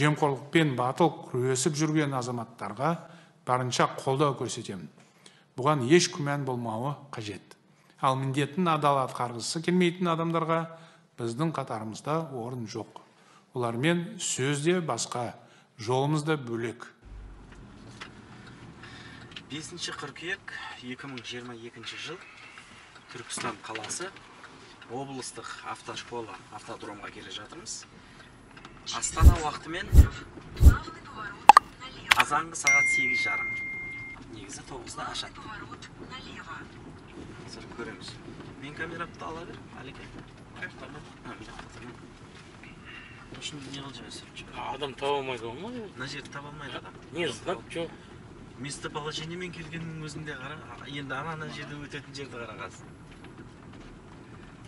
жемқорлықпен батыл күресіп жүрген азаматтарға барынша қолдау көрсетемін. Бұған еш күмән болмауы қажет. Ал міндетін адал атқарғысы келмейтін адамдарға біздің қатарымызда орын жоқ. Олармен сөзде басқа, жолымызда бөлек. 5 қыркүйек 2022 жыл Түркістан қаласы облыстық автошкола автодромға келе жатырмыз. Астана уақытымен азанғы сағат 8:30. Негізі 9-да ашады. Қазір көреміз. Мен камерамды ала бер, Алике. Şimdi ne olacağız? Adam tavamaz olmaz mı? Nazir tavamaydı adam. Ne yazık ki? Mr. Balaceni'nin gelgenin özünde qara, endi ana Nazir'den ötətin yerdə qara qalsın.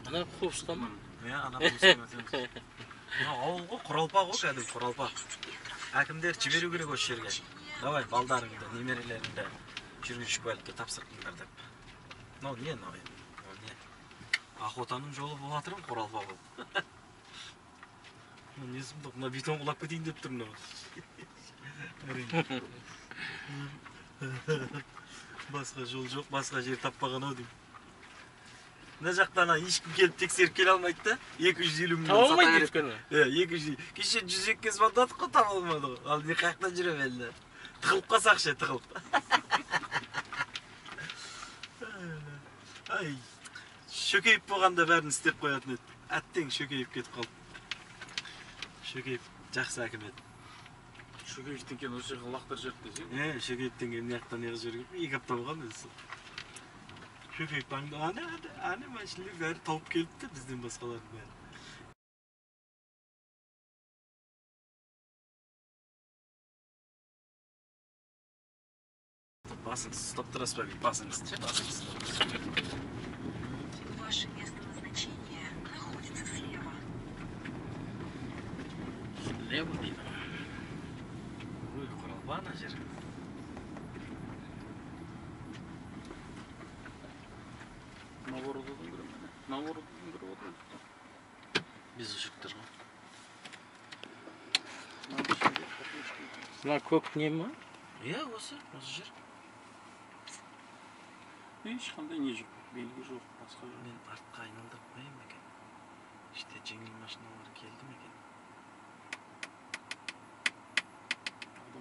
Ana qopstam. Ya ana qopstam. Ha, oğlu quralpa qoş adam, quralpa. Həkimlər çibərə görə qoş yerə. Davay baldarında, nemirələrində jürgüçü bəlkə tapsırqınlar deyib. No, niyə no? Axotanın yolu bu atırım quralpa bu. Nezim bak, ben biton kulak bedeyim deyip durumda bak. Başka yol yok, başka yer tapmağın o deyim. Ne jaktana, hiç kim gelip tek serip gel almaydı da, 250 milyon satayım. Tamam mıydı efendim? Evet, 250. Kişi 100 kez bandadık o tam olmadı. Al ne kayaktan jürem elinde. Tıkılıp kasak şey, tıkılıp. Ay, şökeyip boğanda bärini istep koyatın et. Atteng şökeyip ketip kaldı. Şökev, жақсы әкім еді. Шөкевтен кейін осы жерге лақтырып жіберді дейсің? Е, Шөкевтен кейін мынаяқтан неғып жіберіп, 2 апта болған өзі. Шөкев баңды, ана мәшілер бәрі тауып келіпті бізден басқалардың бәрі. Басыңыз, ұстап тұрасыз ба, басыңыз, басыңыз. Слева дейді. Ой, құралба ана жер. Наворудың көріп өтті. Наворудың көріп өтті. Без үшіктір ғой. Мына көк не ма? Е, осы, осы жер. Ешқандай не жоқ, белгі жоқ, басқа жоқ. Мен артқа айналдырып қойым екен. Іште жеңіл машиналар келді ме екен?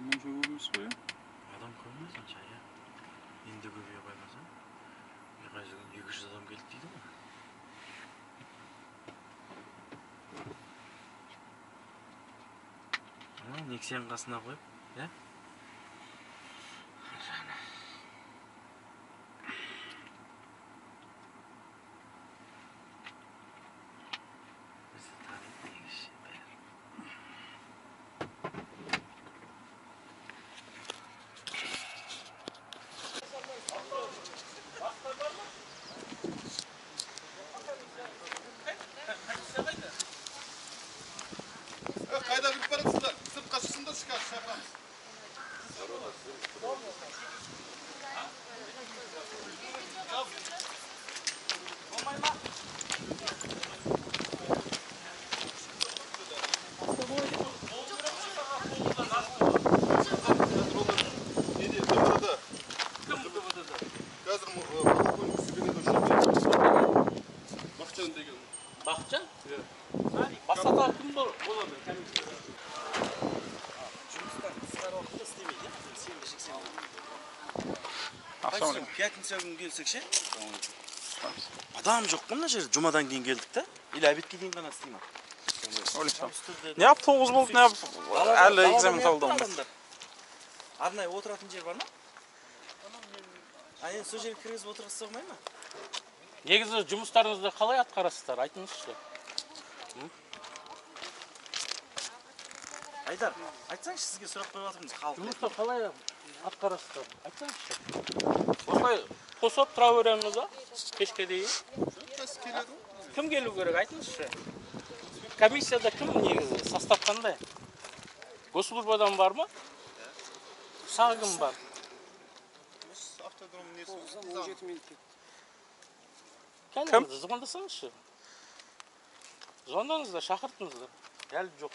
Adamın çoğulmuş o ya. Adam koymaz mı çay ya? İndi göbeğe koymaz mı? Birkaç yılın 200 adam gelip değil mi? Ama Nexia'nın kasına koyup, ya? Gün gelsek şey. Adam yok bunun için. Cuma'dan gün geldik de. İlla bitki gün bana isteyim. Ne yaptı oğuz bulduk ne yaptı? Elle egzamin kaldı. Arnay oturatın yer var mı? Aynen söz yeri kırgızı oturası sığmayın mı? Negizde cumuşlarınızda kalay atkarasızlar. Aydınız işte. Aydar, aytsanız sizge sorak koyulatımız kaldı. Cumuşta kalay atkarasızlar. Aytsanız işte. Осылай қосып тұра береміз ба? Кешке дейін. Кім келу керек айтыңызшы? Комиссияда кім негізі состав қандай? Госслужбадан бар ма? Сағым бар. Кім? Звондасаңызшы. Звондаңыздар, шақыртыңыздар. Әлі жоқ.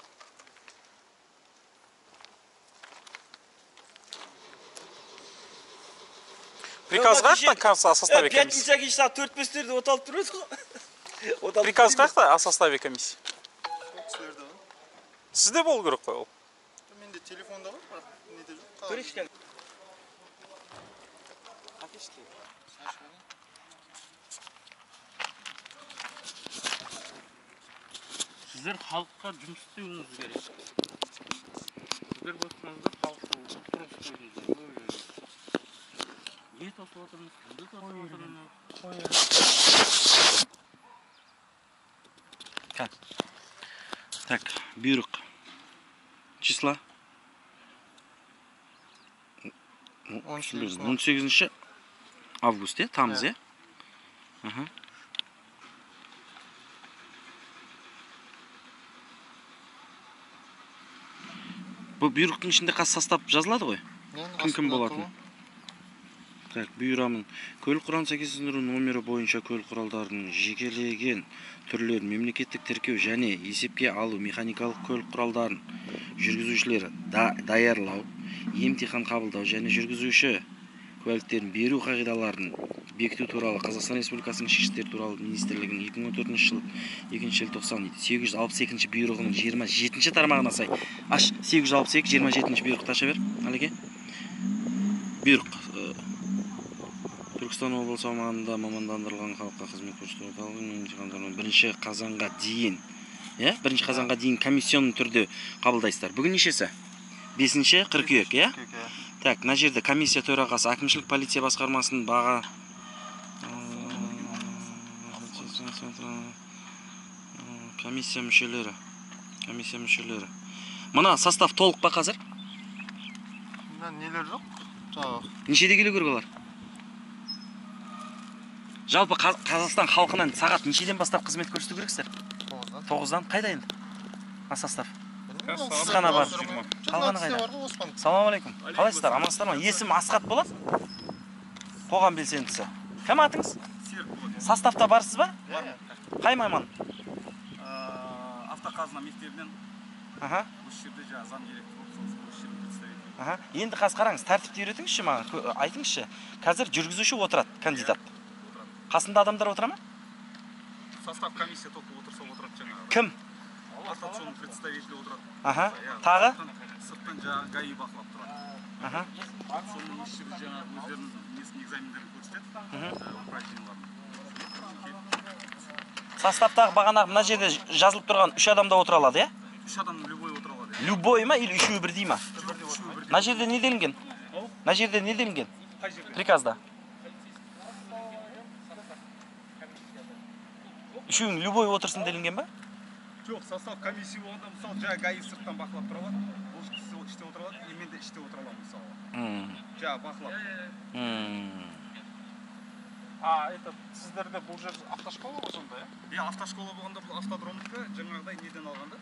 Приказ қақта составе комиссии? Пятница кеште 4-5-терді оталып тұрады ғой. Приказ қақта составе комиссии? Сол кісілерді ғой. Сізде болу керек қой ол? Менде телефонда бар, бірақ неде жоқ. Бір ішкен. Әкеште. Сіздер халыққа жұмыс істеуіңіз керек. Сіздер басқаныңызда халыққа тұрып істеуіңіз керек. Niye tatlı atırınız? Kızı tatlı atırınız. Как? Так, бирок. Числа? 18 август, да? Там, да? Ага. Bu büyürüktün içinde kaç sastap жазылады ғой? Kim болатын? Бұйрамын. Көл құран 8-нұры номері бойынша көл құралдарының жекелеген түрлер мемлекеттік тіркеу және есепке алу механикалық көл құралдарын жүргізушілер даярлау, емтихан қабылдау және жүргізуші куәліктерін беру қағидаларын бекіту туралы Қазақстан Республикасының ішкі істер туралы министрлігінің 2014 жылы 2/97 бұйрығының 27-ші тармағына сай. Аш 862 27-ші бұйрықты аша бер. Алеке. Бұйрық Түркістан облысы аумағында мамандандырылған халыққа қызмет көрсету орталығының емтихандарына 1 қазанға дейін комиссионный түрде қабылдайсыздар. Бүгін нешесі? 5-ші қыркүйек, иә? Так, мына жерде комиссия төрағасы әкімшілік полиция басқармасының баға комиссия мүшелері. Мына состав толық па қазір? Мына нелер жоқ? Жоқ. Нешеде келе көріп олар? Жалпы Қазақстан халқынан сағат нешеден бастап қызмет көрсету керексіздер? 9-дан. Қайда енді? Состав. Қысқана бар. Қалғаны қайда? Салам алейкум. Қалайсыздар? Амансыздар ма? Есім Асхат болады? Қоғам белсендісі. Кім атыңыз? Составта барсыз ба? Қай маман? Автоқазына мектебінен. Осы жерде жазам директор. Енді қаз қараңыз, тәртіпті үйретіңізші маған. Айтыңызшы, қазір жүргізуші отырады кандидат. Қасында адамдар отыра ма? Состав комиссия толып отырса отырады жаңағы. Кім? Ортационный представитель отырады. Аха. Тағы? Сырттан жаңағы ГАИ бақылап тұрады. Аха. Соның ішінде жаңағы өздерінің несін экзамендерін көрсетеді. Управлениялар. Составтағы бағанағы мына жерде жазылып тұрған 3 адам да отыра алады, иә? 3 адам любой отыра алады. Любой ма, или үшеуі бірдей ма? Мына жерде не делінген? Мына жерде не делінген? Приказда. Үшеуің любой отырсын делінген ба? Жоқ, состав комиссия болғанда, мысалы, жаңа ГАИ сырттан бақылап тұра алады. Бұл кісі іште отыра алады, мен де іште отыра аламын, мысалы. Жаңа бақылап. Сіздерде бұл жер автошкола ғой сонда, иә? Автошкола болғанда бұл автодромдікі жаңағыдай неден алғанда?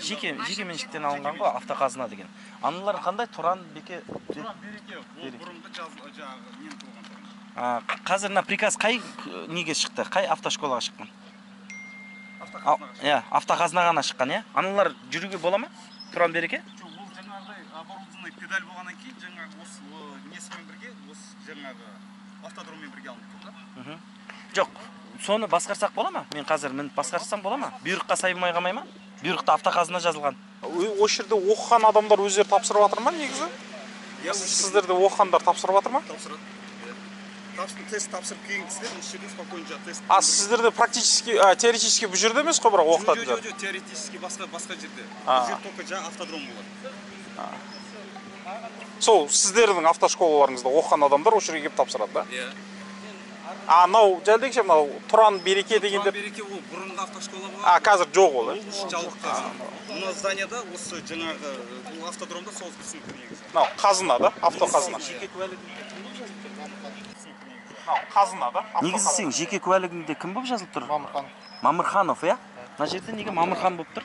Жеке меншіктен алынған ғой, автоқазына деген. Аналар қандай? Тұран Береке. Тұран Береке. Ол бұрынғы жаңағы нен тұрған тұрған. Қазірна приказ қай неге шықты? Қай автошколаға шыққан? Автоқазынаған ашыққан, е? Аналар жүруге бола ма? Тұран Береке? Ол жаңағыдай оборудованный педаль болғаннан кейін жаңағы осы несімен бірге, осы жаңағы автодроммен бірге алынды. Жоқ, соны басқарсақ бола ма? Мен қазір мініп басқарсам бола ма? Бұйрыққа сай болмай қалмай ма? Бұйрықта автоқазына жазылған. Осы жерде оқыған адамдар өздері тапсырып жатыр ма негізі? Сіздерде оқығандар тапсырып жатыр ма? Тапсырады. Тест тапсырып кейін кісілер осы жерден спокойнша тест. А сіздерде практически, теоретически бұл жерде емес қой бірақ оқытады? Жоқ, теоретически басқа жерде. Бұл жер только жаңа автодром болады. Сол сіздердің автошколаларыңызда оқыған адамдар осы жерге келіп тапсырады, да? Иә. А мынау жәлдекше мынау Тұран Береке дегенде. Тұран Береке ол бұрынғы автошкола болған. А қазір жоқ ол, жалғыз. Мына зданияда осы жаңағы бұл автодромда сол кісілер негізі. Мынау қазына да, автоқазына. Негізі сен жеке куәлігіңде кім болып жазылып тұр? Мамырханов. Мамырханов, иә? Мына жерде неге Мамырхан болып тұр?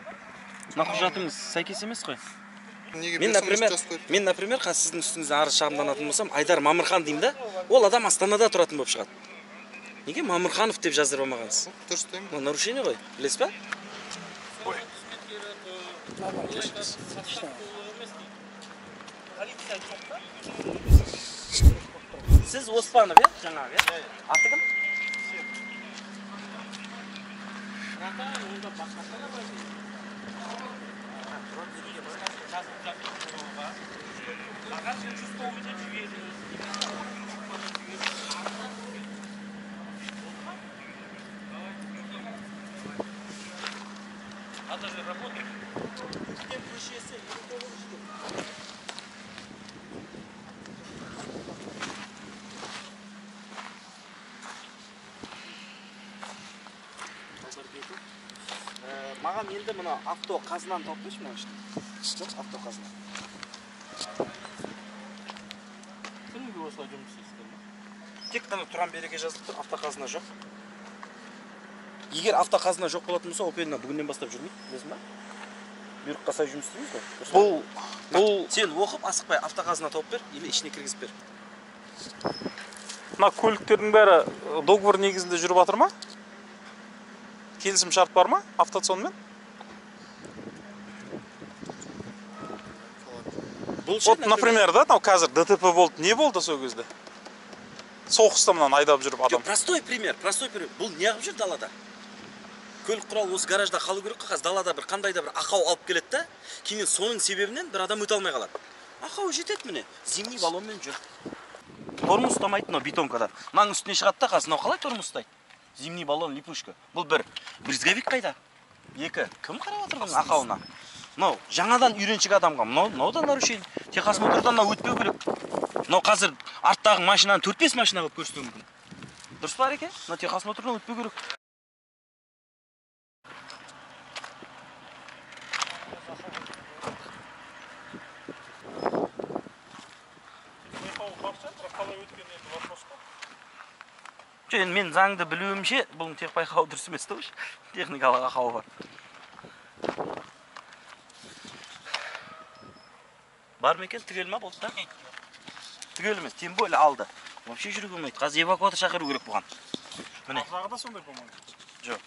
Мына құжатыңыз сәйкес емес қой. Мен, например, қазір сіздің үстіңізде арыз шағымданатын болсам, Айдар Мамырхан деймін да, ол адам Астанада тұратын болып шығады. Неге Мамырханов деп жаздырып алмағансыз? Дұрыс деймін. Бұл нарушение ғой, білесіз бе? Ой. Siz Оспанов ya? Жаңағы ya? Evet. Аты кім? Mağam eldi mına avto qazınan topmuş mu işte? Yok, avto qazınan. Kimge osla jumıs istedi? Tek qana turan bereke yazılıptır, avto qazına yok. Eğer avto qazına yok bolатын bolsa, Opel'den bugünden başlap jürmeydi, bilesizmi? Buyrukka say jumıs isteymiz mi? Bu sen oqıp asıqpay avto qazına topıp ber, или içine kirgizip ber. Mına kölükterдің bäri договор негізінде жүріп жатыр ма? Келісім шарт бар ма? Автосонмен? Вот, например, да, там қазір ДТП болды, не болды сол кезде? Соғыста мынан айдап жүріп адам. Простой пример, простой пример. Бұл не қылып жүр далада? Көлік құралы осы гаражда қалу керек қой, далада бір қандай да бір ақау алып келеді да, кейін соның себебінен бір адам өте алмай қалады. Ақау жетеді міне, зимний баллонмен жүр. Тормоз ұстамайтын ол бетонкада. Мынаның үстіне шығады да, қазір мынау қалай тормоз ұстайды? Zimni balon lipushka. Бұл бір. Брызговик қайда? Екі. Кім қарап отыр бұның ақауына? Мынау жаңадан үйреншік адамға. Мынаудан нарушение. Техосмотрдан мынау өтпеу керек. Мынау қазір арттағы машинаны 4-5 машина қылып көрсетуі мүмкін. Дұрыс бар екен? Мынау техосмотрдан өтпеу керек. Çünkü ben zangda biliyorum ki, bunun tekpay kaldırısı mesleği, teknik alağa kağı var. Var mı eken? Tügelme bolsa da. Tügelmez, tembo ile aldı. Vapşe yürü görmeydi. Қазір эвакуатор шақыру керек болған. Қазағыда сондай болмайды. Жоқ.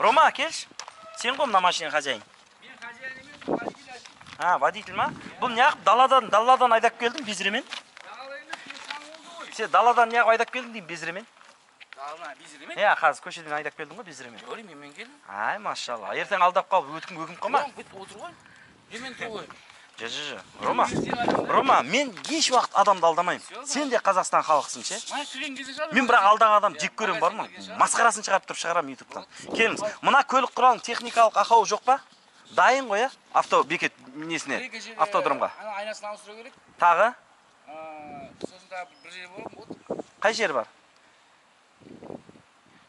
Рома, келші. Сен қой мына машинаның хозяин. Мен хозяин емес, водитель аш. А, водитель ма? Бұл неғып даладан айдап келдің безіремен? Sen daladan niye aydak geldin diyeyim bezremen? Daladan bezremen? Ya kaz köşeden aydak geldin mi bezremen? Öyle mi ben geldim? Ay maşallah. Erten aldap kal, ötüm kalma. Yok, bit oturgan. Hemen toy. Jajı. Roma. Roma, men hiç vaqt adamdı aldamayım. Sen de Kazakistan halkısın-çe? Mana sürgen keze şaram. Men bırak aldan adam jek körem barmı? Maskarasını çıkarıp turup şığaram YouTube'dan. Keliniz. Mına kölik quralın texnikalık akau yok pa? Dayın qoya avto beket nesine? Avtodromga. Ana aynasını alıştırı gerek. Tağı? Қай жер бар?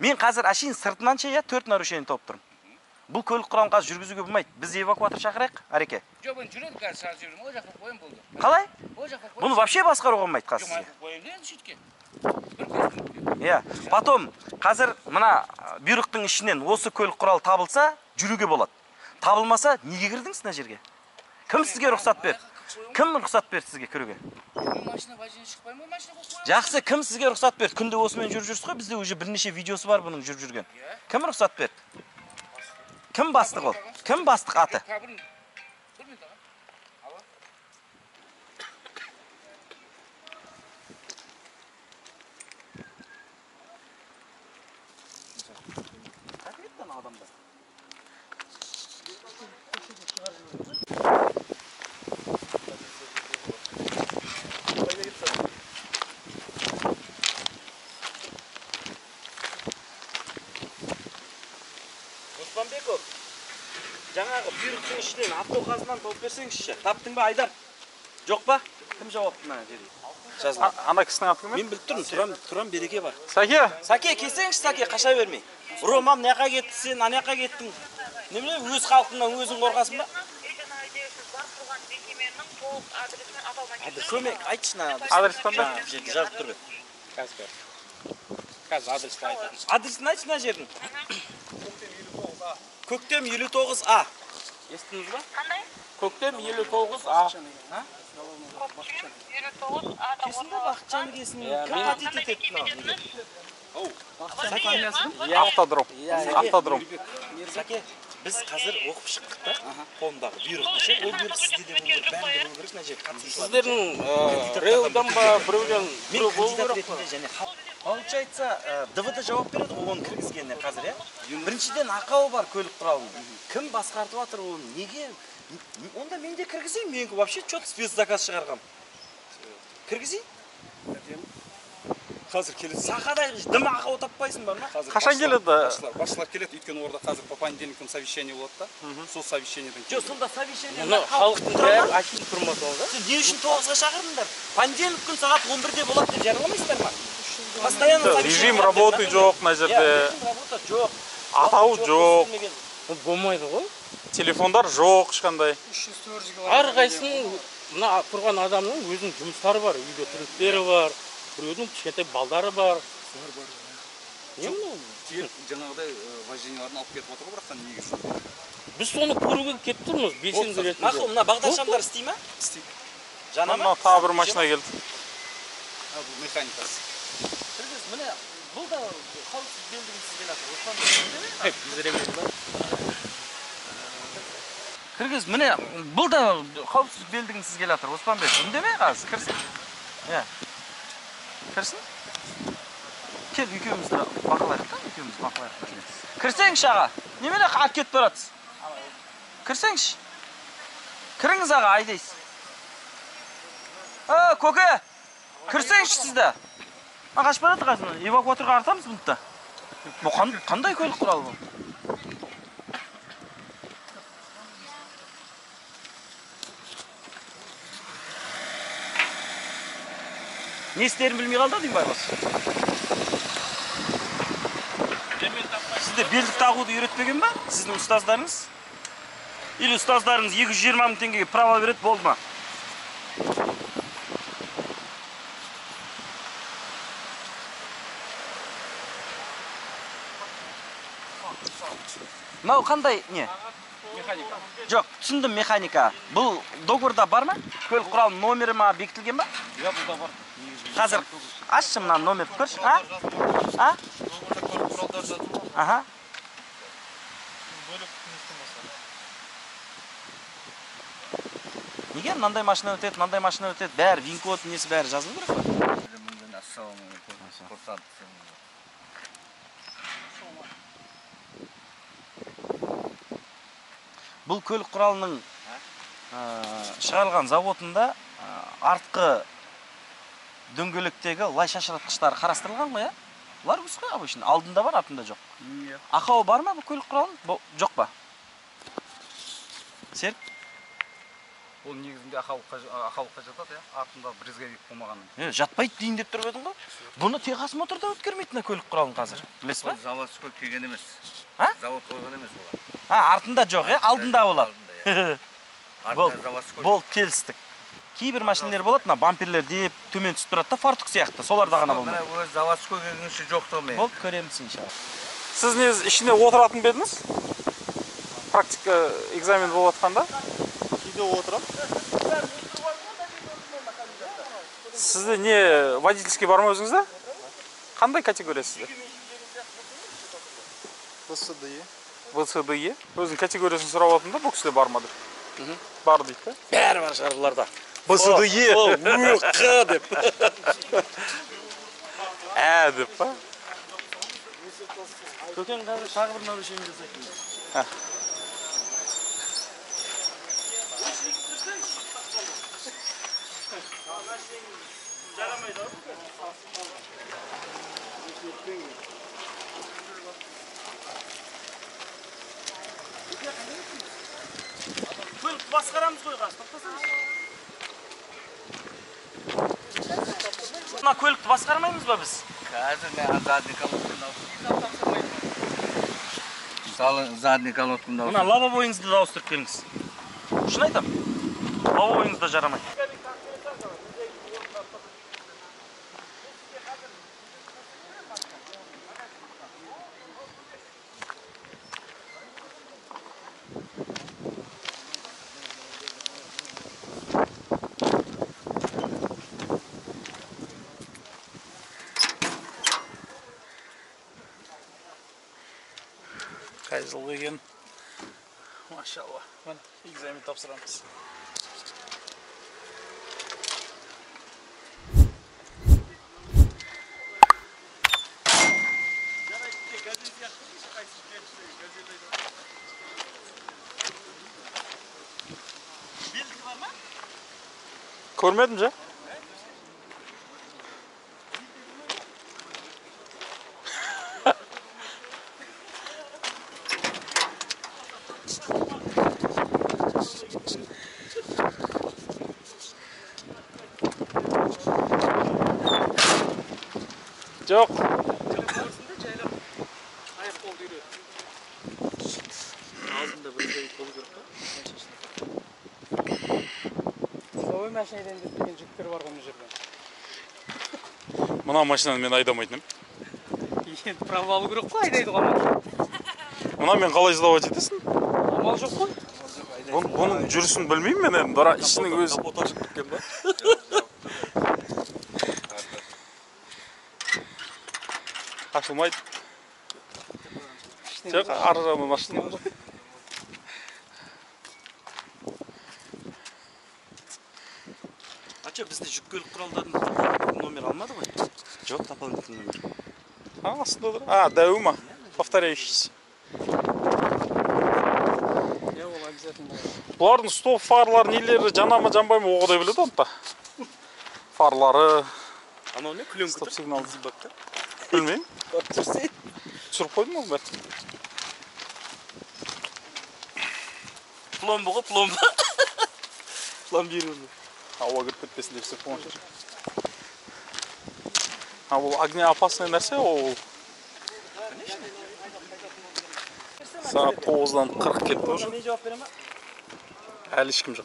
Мен қазір әшейін сыртынан ше я 4 нарушені тауып тұрмын. Бұл көлік құралын қазір жүргізуге болмайды. Біз эвакуатор шақырайық, әреке. Жоқ, мен жүреді қазір шар жүрмін. Ол жаққа қойым болды. Қалай? Ол жаққа қойым. Бұны вообще басқаруға болмайды қазір. Жоқ, мен қойым деді шетке. Иә, потом қазір мына бұйрықтың ішінен осы көлік құралы табылса, жүруге болады. Табылмаса, неге кірдіңіз мына жерге? Кім сізге рұқсат берді? Kim ruxsat berdi sizge kiruge? Jaxshi, kim sizge ruxsat berdi? Kunda osmen jurib jursiz qo, bizde uje bir necha videosi var buning jurib jurgan. Kim ruxsat berdi? Kim basti qol? Kim basti ati? Жаңағы бұйрықтың ішінен автоқазынан тауып берсеңізші. Таптың ба айдар? Жоқ па? Кім жауапты мына жерде? Ана кісінің аты кім? Мен біліп тұрмын, Тұран Береке бар. Сәке? Сәке, келсеңші Сәке, қаша бермей. Ромам мынаяққа кетті, сен анаяққа кеттің. Немене өз халқыңнан өзің қорқасың ба? Көмек айтшы мына адресті. Адресті жазып тұр. Қазір адресті айтамын. Адресін айтшы мына жердің. Көктем 59А. Естіңіз ба? Қандай? Көктем 59А. Көктем 59А. Кесінде Бақытжан кесінде. Кім атит ететін ау? Автодром. Автодром. Сәке. Biz hazır okuştuk da, onda büyük şey, o büyük sizde de olur, ben de olur, ne cep katılıyor. Sizlerin reyoldan ba, buradan Получается, ДВД жауап береді, оған кіргізгенде қазір, я? Біріншіден ақауы бар көлік тұрауы. Кім басқартып атыр оны? Неге? Онда мен де кіргізейін, мен вообще 45 заказ шығарғам. Кіргізейін? Әдем. Қазір келеді. Сақадай дымақы отаппайсың бар ма? Қашан келеді? Басшылар келеді, өйткені орда қазір по понедельникам совещание болады да. Сол совещаниеден келеді. Жоқ, сонда совещаниеде халықтың бәрі ашылып тұрмады ол да. Сіз не үшін 9-ға шақырдыңдар? Понедельник күн сағат 11-де болады деп жарияламайсыздар ма? Режим работы жоқ мына жерде. Атау жоқ. Болмайды ғой. Телефондар жоқ ешқандай. Әрқайсының мына тұрған адамның өзінің жұмыстары бар, үйде тірліктері бар, біреудің кішкентай балдары бар. Не мынау? Жаңағыдай вожденияларын алып кетіп отыр ғой, бірақ негізі. Біз соны көруге кетіп тұрмыз, белсенді ретінде. Мақұл, мына бағдаршамдар істей ме? Істейді. Жаңа ма? Тағы бір машина келді. Бұл механикасы. Міне, бұл да қауіпсіз белдігінсізбен атыр. Осыған білдіңіздер? Кіргіз, міне, бұл да қауіпсіз белдігінсізбен атыр. Осыған білдіңіздер? Үндеме қазір, кірсін. Кірсін? Кел, үйкемізді бақылайықтан, үйкемізді бақылайықтан. Кірсеңші, аға. Немені ат кет баратыз? Кірсеңші. Кіріңіз, аға, айдайсыз. Көке, кірсеңші сізді. Ағаш барады қазына, эвакуаторға артамыз бұнтта. Қандай көлік құралы бұл? Не істерін білмей қалды, дейін байбас? Сізде белдік тағуды үйретпеген ба? Сіздің ұстаздарыңыз? Или ұстаздарыңыз 220 теңгеге право берет болды ма? Мау қандай не? Механика. Жоқ, түсіндім механика. Бұл договорда бар ма? Көлік құралы номері ма бекітілген ба? Иә, бұл да бар. Қазір ашшы мына номерді көрші, а? А? Договорда көлік құралдар жатыр. Аха. Бөліп нестен болса. Неге мынандай машина өтеді, мынандай машина өтеді, бәрі вин-код несі бәрі жазылып тұр ба? Біліміңден ассалаумалейкум. Қорсады. Бұл көлік құралының шығарылған заводында артқы дөңгеліктегі лай шашыратқыштары қарастырылған ғой, бұлар өз қой абай үшін, алдында бар, артында жоқ. Ақауы бар ма бұл көлік құралының? Жоқ ба? Серік? Ол негізінде ақауыққа жатады, артында брезговик болмағанын. Жатпайды дейін деп тұрып едің ғой? Бұны техас моторда өткермейтіна көлік құралын қазір, білес ба? Завод қойып келген емес. Завод қойған емес олар. Артында жоқ, алдында олар. Бол келістік. Кейбір машинелер болады, бамперлер деп төмен түсіп тұрады, фартук сияқты, соларда ғана болмайды. Өз заводской көгінші жоқты ме? Бол, көреміз иншалла. Сіз нез ішіне отыратын бедіңіз? Практика экзамен болып атқанда? Кейде отырам. Сізді не водительский бар ма өзіңізді? Қандай категория сізді? ВСДЕ. ВСДЕ. Өзінің категориясын сұрап атында бұл кісілер бар мадыр? Бар дейді? Бәрі бар шығарыларда. ВСДЕ. Ол ғы деп. Ә деп па? Көкен қазір тағы бір нарушение жасайды. Жарамайды ау көкен? Көлік басқарамыз қойға, тоқтасаңыз. Мына көлікті басқармаймыз ба біз? Қазір мен задний колодканы ауыстырмаймын. Мысалы, задний колодканы ауыстырмаймын. Мына лобовойыңызды ауыстырып келіңіз. Шын айтам, лобовойыңыз да жарамайды. Қай жыл деген Mashallah. Bueno, examen tapsıramız. Görmedin mi? Yok. Мына машинаны мен айдамайтыным. Ен правалы көріп қой айдайды ғой машина. Мына мен қалай жылап жетесің? Амал жоқ қой. Оның жүрісін білмеймін мен енді. Дара ішінің өзі капотаж кеткен ба? Ашылмайды. Жоқ, ары жағында машина бар. Bizde yük kölük kurallarının numara almadı mı? Yok, tapalım numara. Ha, aslında doğru. Ha, devuma. Повторяющийся. Ya ola обязательно. Bunların stop farlar neleri janama janbayma oğuday biledi onda. Farları. Ana ne külüm stop signal diye baktı. Bilmeyim. Baktırsın. Sürüp koydum oğlum ben. Plomba, plomba. Plombiyoruz. Ауа кіріп кетпесін деп істеп қойған шығар. А бұл огне опасный нәрсе ол. Сағат 9:40 кетті уже. Әлі ешкім жоқ.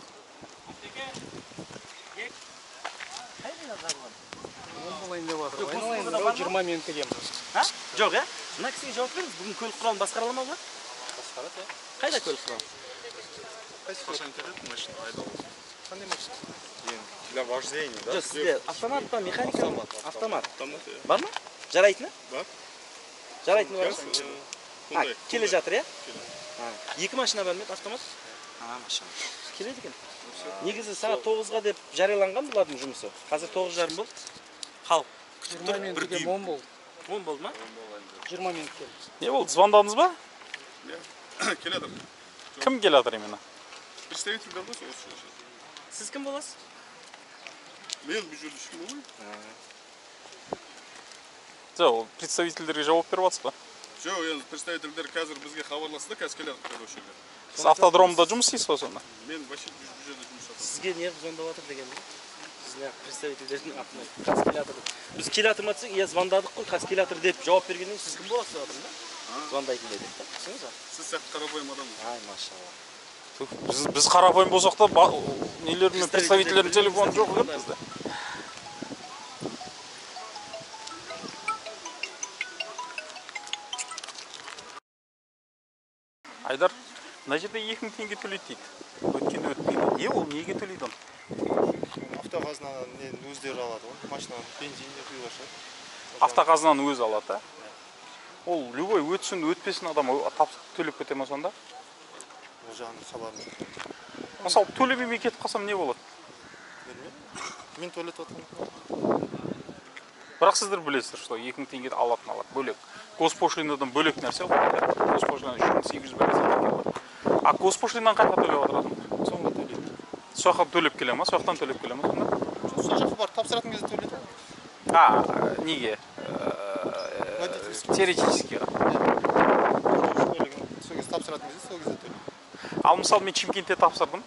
Жоқ, ә? Мына кісіге жауап беріңіз. Бүгін көлік құралын басқара ала ма олар? Басқарады, ә? Қайда көлік құралы? Қайсы қашан кетеді машина айдалып? Қандай машина? Для вождения, да? Сізде автомат па, механика ма? Автомат. Бар ма? Жарайтыны? Бар. Жарайтыны бар ма? Келе жатыр, е? Екі машина бар ма автомат? Машина. Келеді екен. Негізі сағат 9-ға деп жарияланған бұлардың жұмысы. Қазір 9:30 болды. Халық күтіп тұр, бір дүйім. 10 болды. 10 болды ма? 20 минут келді. Не болды, звондадыңыз ба? Келеді. Кім келеді именно? Представитель болды сол үшін. Сіз кім боласыз? Мен бұл жүрдішім болайын. Жоқ, представителдерге жауап беріп атсыз ба? Жоқ, енді представителдер қазір бізге хабарласыды, қазір келеді көрушілер. Сіз автодромда жұмыс істейсіз ба сонда? Мен вообще бұл жерде жұмыс жасаймын. Сізге неғып звондаватыр деген ба? Сізге представителдердің атынан қазір келатыр. Біз келатыр ма десек, иә звондадық қой, қазір келатыр деп жауап бергеннен сіз кім боласыз атында? Звондайтын дедік та. Түсініңіз ба? Сіз сияқты қарапайым адаммын. Ай, машалла. Біз қарапайым болсақ та, нелермен представителердің телефоны жоқ екен бізде. Айдар, мына жерде 2000 теңге төлейді дейді. Өткені өтпейді. Не ол, неге төлейді оны? Автоқазынаның өздері алады ғой. Машинаның бензиніне құйылады. Автоқазынаның өзі алады, а? Ол любой өтсін, өтпесін адам төлеп кете ма сонда? Жанын саламын. Мысалы, төлебеме кетіп қасам не болады? Мен төлет отқаным. Бірақ сіздер білесіздер, что 2000 теңгеді алатын алады, бөлек. Госпошлинадан бөлек нәрсе болады. Госпошлинадан 3800 бөлек. А госпошлинадан қайта төлеп отыратын? Соңға төлейді. Сояқтан төлеп келе ма? Сояқтан төлеп келе ма? Сол жаққа бар, тапсыратын кезде төлейді. А, неге? Теоретически. Сол кезде тапсыратын кезде сол кезде төлейді. Ал мысалы мен Чимкентте тапсырдым.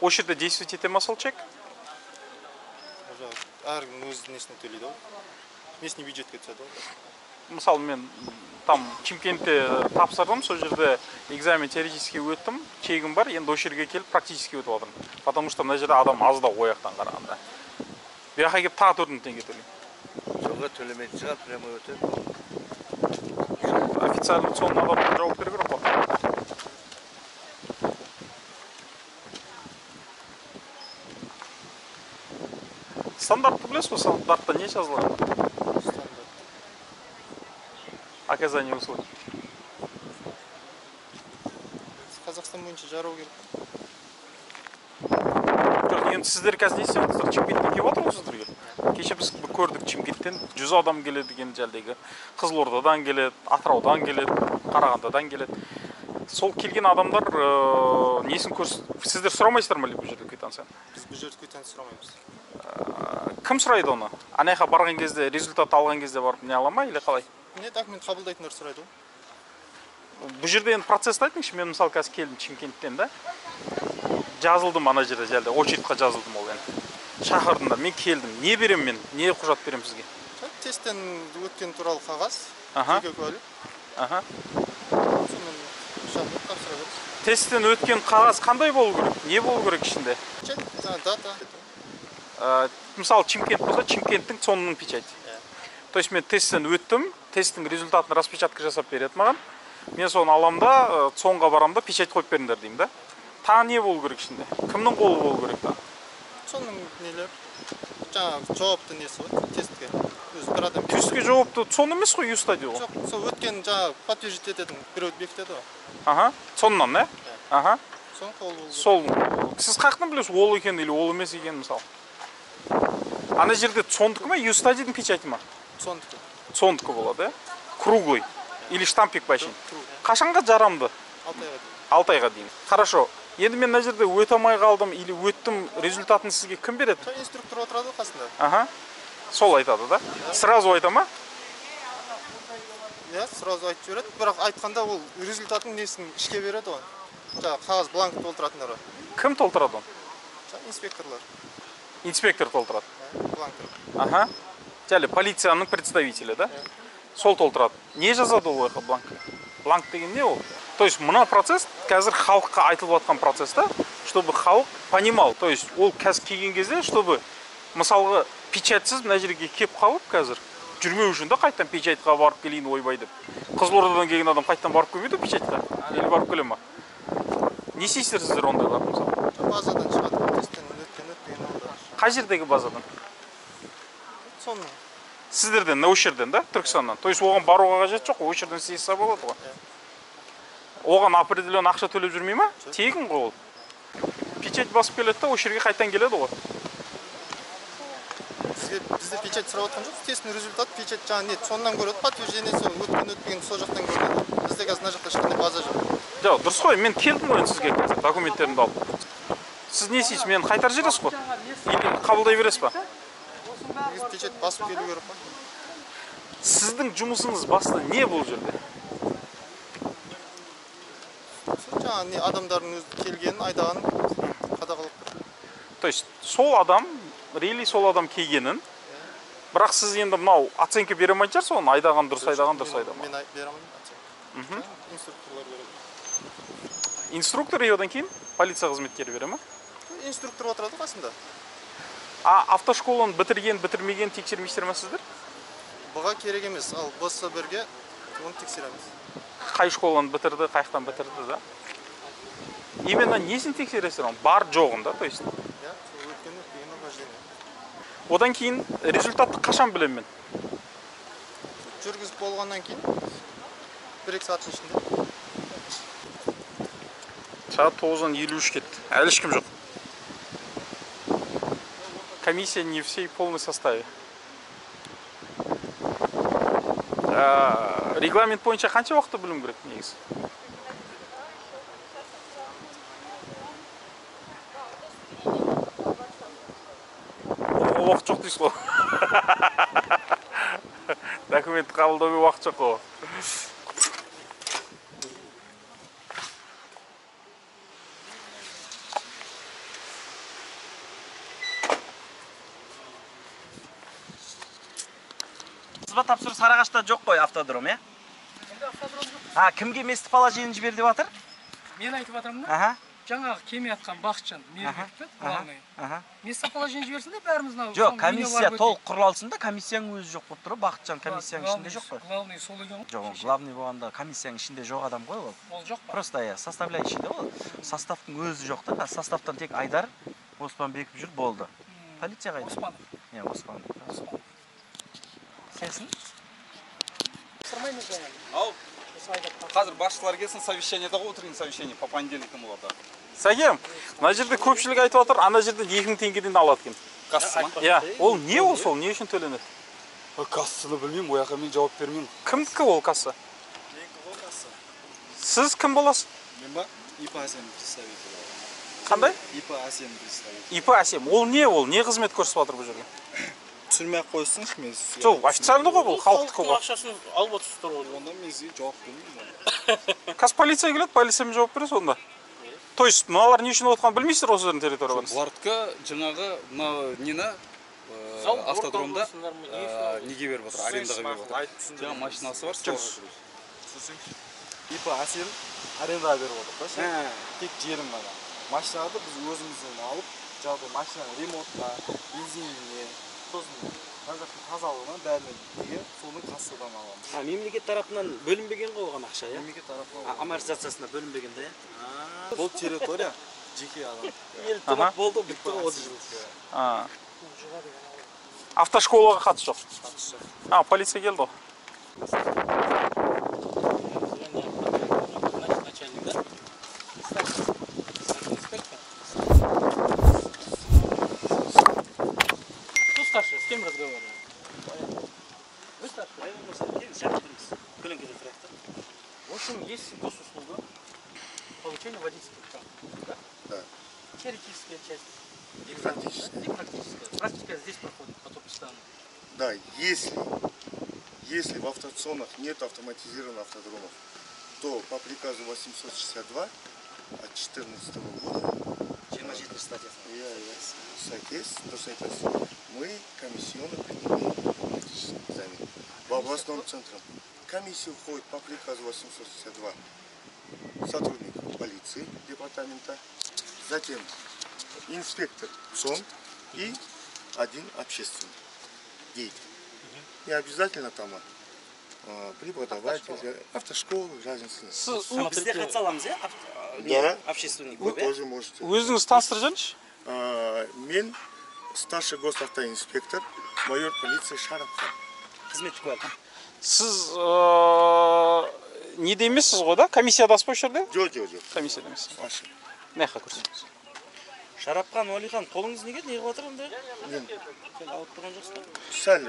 О жерде действовать ете ма сол чек? Әркім өзі несіне төлейді ол? Несіне бюджетке түседі ол? Мысалы мен там Чимкентте тапсырдым, сол жерде экзамен теоретически өттім, чегім бар, енді о жерге келіп практически өтіп алдым. Потому что мына жерде адам аздау ояқтан қарағанда. Бұл жаққа келіп тағы 4000 теңге төлейді. Жолға төлемейтін шығар, прямой өтеді. Официально соның адамға жауап беру керек қой. Стандартты білесіз ғой, стандартта не жазылған? Стандарт. Оказание услуг. Қазақстан бойынша жарау керек. Енді сіздер қазір не істеп, Шымкенттен келіп отырсыздар. Кеше біз көрдік Шымкенттен 100 адам келеді деген жәлдегі. Қызылордадан келеді, Атыраудан келеді, Қарағандыдан келеді. Сол келген адамдар несін сіздер сұрамайсыздар ма бұл жерде квитанцияны? Біз бұл жерде квитанция сұрамаймыз. Кім сұрайды оны? Анаяққа барған кезде, результат алған кезде барып не ала ма, или қалай? Не, документ қабылдайтындар сұрайды ол. Бұл жерде енді процесс айтыңызшы, мен мысалы қазір келдім Шымкенттен да. Жазылдым ана жерде жәрде, очередқа жазылдым ол енді. Шақырдым да, мен келдім. Не берем мен? Не құжат берем сізге? Тесттен өткен туралы қағаз, тесттен өткен қағаз қандай болу керек? Не болу керек ішінде? Мысалы, Шымкент болса, Шымкенттің соңының печати. То есть мен тесттен өттім, тесттің результатын распечатка жасап береді маған. Мен соны аламда, соңға барамда печать қойып беріңдер деймін да. Та не болу керек ішінде? Кімнің қолы болу керек та? Соның нелер? Жаңағы жауапты несі ғой, тестке. Тестке жауапты соны емес қой юстадио? Жоқ, сол өткен жаңағы подтверждет ететін период бекітеді ғой. Аха, сонынан, не? Аха. Соны қол болу. Сол. Сіз қақтың білесіз, ол екен или ол емес екен, мысалы? Ана жерде сондық ма, юстадидің печаті ма? Сондық. Сондық болады, круглый. Или штампик бәшін. Қашанға жарамды? 6 айға дейін. Хорошо. Енді мен мына жерде өте алмай қалдым, или өттім, результатын сізге кім береді? Инструктор отырады қасында. Аха. Сол айтады да? Сразу айта ма? Иә, сразу айтып жібереді. Бірақ айтқанда ол результатын несін ішке береді ғой. Жаңа қағаз бланк толтыратындар. Кім толтырады оны? Инспекторлар. Инспектор толтырады. Бланктар. Аха. Және полицияның представителі, да? Сол толтырады. Не жазады ол бланкқа? Бланк деген не ол? То есть мына процесс қазір халыққа айтылып жатқан процесс та, чтобы халық понимал. То есть ол қазір келген кезде, чтобы мысалға печатсіз мына жерге келіп қалып қазір жүрмеу үшін де қайтадан печатқа барып келейін ойбай деп. Қызылордадан келген адам қайтадан барып келмейді печатқа. Или барып келе ме? Не істейсіздер сіздер ондайлар мысалы? Базадан шығады, тесттен өткен олар. Қай жердегі базадан? Соны. Сіздерден, осы жерден да, Түркістаннан. То есть оған баруға қажет жоқ, осы жерден сізге болады ғой. Оған определен ақша төлеп жүрмей ма? Тегін ғой ол. Печать басып келеді да, осы жерге қайтадан келеді ғой. Бізде печать сұрап отқан жоқ, тесттің результаты печать жаңа нет, соңынан көреді, подтверждение өткен-өтпеген сол жақтан көреді. Бізде қазір мына жақта ешқандай база жоқ. Жоқ, дұрыс қой, мен келдім ғой сізге қазір документтерімді алып. Сіз не істейсіз, мені қайтарып жібересіз ғой? Или қабылдай бересіз ба? Негізі печать басып келу керек па? Сіздің жұмысыңыз басты не бұл жерде? Жаңа адамдардың өзі келгенін, айдағанын қадағалып. То есть сол адам, рейли сол адам келгенін, бірақ сіз енді мынау оценка бере алмай жатса, оны айдаған дұрыс, айдаған дұрыс айдаған. Мен бере алмаймын оценка. Инструкторлар береді. Инструктор одан кейін полиция қызметкері бере ме? Инструктор отырады қасында. А автошколын бітірген, бітірмеген тексермейсіздер ме сіздер? Бұға керек емес, ал басқа бірге оны тексереміз. Қай школын бітірді, қайықтан бітірді да? Именно несін тексересіздер? Бар жоғын да, то есть? Иә, өткені кейін обождение. Одан кейін результатты қашан білемін мен? Жүргізіп болғаннан кейін 1-2 сағаттың ішінде. Сағат 9:53 кетті. Әлі ешкім жоқ. Комиссия не всей полный составе. Регламент бойынша қанша уақытта білім керек негізі? Уақыт жоқ дейсіз ғой. Документ қабылдауға уақыт жоқ ғой. Тапсыру Сарағашта жоқ қой автодром, е? А, кімге месті положение жібер деп атыр? Мен айтып атырмын да, жаңағы кеме атқан Бақытжан, Мейірбекті, Құлағынай. Месті положение жіберсін де бәріміз нау... Жоқ, комиссия толық құралсын да, комиссияның өзі жоқ болып тұрып, Бақытжан комиссияның ішінде жоқ қой. Құлағынай сол екен ғой? Жоқ, Құлағынай болғанда комиссияның ішінде жоқ адам қой ол. Ол жоқ па? Просто составляющий де ол. Составтың өзі жоқ та, составтан тек Айдар, Оспанбеков жүр болды. Полицияға Айдар. Оспанов. Сенсің? Сұрмаймыз жаңа. Ау. Hazır başçılar gelsin, savişeniyede oturun, savişeniye papandelik'im olada. Sayım, mana жерде көпшілік айтып отыр, ана жерде 2000 теңгеден алады екен. Кассы ма? Иә, ол не ол не үшін төленеді? Кассыны білмеймін, ояқа мен жауап бермеймін. Кімдікі ол касса? Менікі ол касса. Сіз кім боласыз? Мен ба? ИП Асемнің представителі. Қандай? ИП Асемнің представителі. ИП Асем. Ол не қызмет көрсетіп отыр бұл жерде? Түсірмей қойсыңыз мен сізге. Жоқ, официальный ғой бұл, халықтық ғой. Ақшасын алып отырсыздар ғой. Онда мен сізге жауап бермеймін. Қазір полиция келеді, полициямен жауап бересіз онда. То есть, мыналар не үшін отқан білмейсіздер осы жердің территориясы? Бұлардікі жаңағы нені автодромда неге беріп отыр, арендаға беріп отыр. Жаңа машинасы бар, соға жүріп. Сосын ИП Асем арендаға беріп отыр. Тек жерім бар. Машинады біз өзіміздің алып, жалпы машинаның ремонтына, бензиніне, сосын қазақтың тазалығына бәріне неге соны қасыдан аламыз. Мемлекет тарапынан бөлінбеген қойған ақша, иә? Мемлекет тарапынан амортизациясына бөлінбеген де, иә? Бұл территория жеке адам. Ел тұрып болды, бітті 30 жыл. Автошколаға қатысы жоқ. Қатысы жоқ. А, полиция келді о. Кто старший? С кем разговариваем? Вы старший? Айван Мурсалкевич, Шахар Турис. Көлінгі де тұрақтар. В общем, есть госуслуга. Получение водительских прав. Да? Да. Теоретическая часть. И практическая. И практическая. Практика здесь проходит, по Туркестану. Да, если в автоционах нет автоматизированных автодромов, то по приказу 862 от 2014 года мы комиссионно принимаем автоматический экзамен в областном центре. Комиссия входит по приказу 862 сотрудник полиции департамента, затем инспектор ЦОН и один общественный деятель. Не обязательно там преподаватель, автошколы, разница. Вы тоже можете. Вы старший? Мен старший госавтоинспектор, майор полиции Шарапхан. Сіз неде емессіз ғой да? Комиссиядасыз ба осы жерде? Жоқ. Комиссияда емессіз. Ашы. Мынақа көрсеңіз. Шарапхан Уәлихан, қолыңыз неге? Не қылып отырмын деп? Сен алып тұрған жоқсың ба? Сәл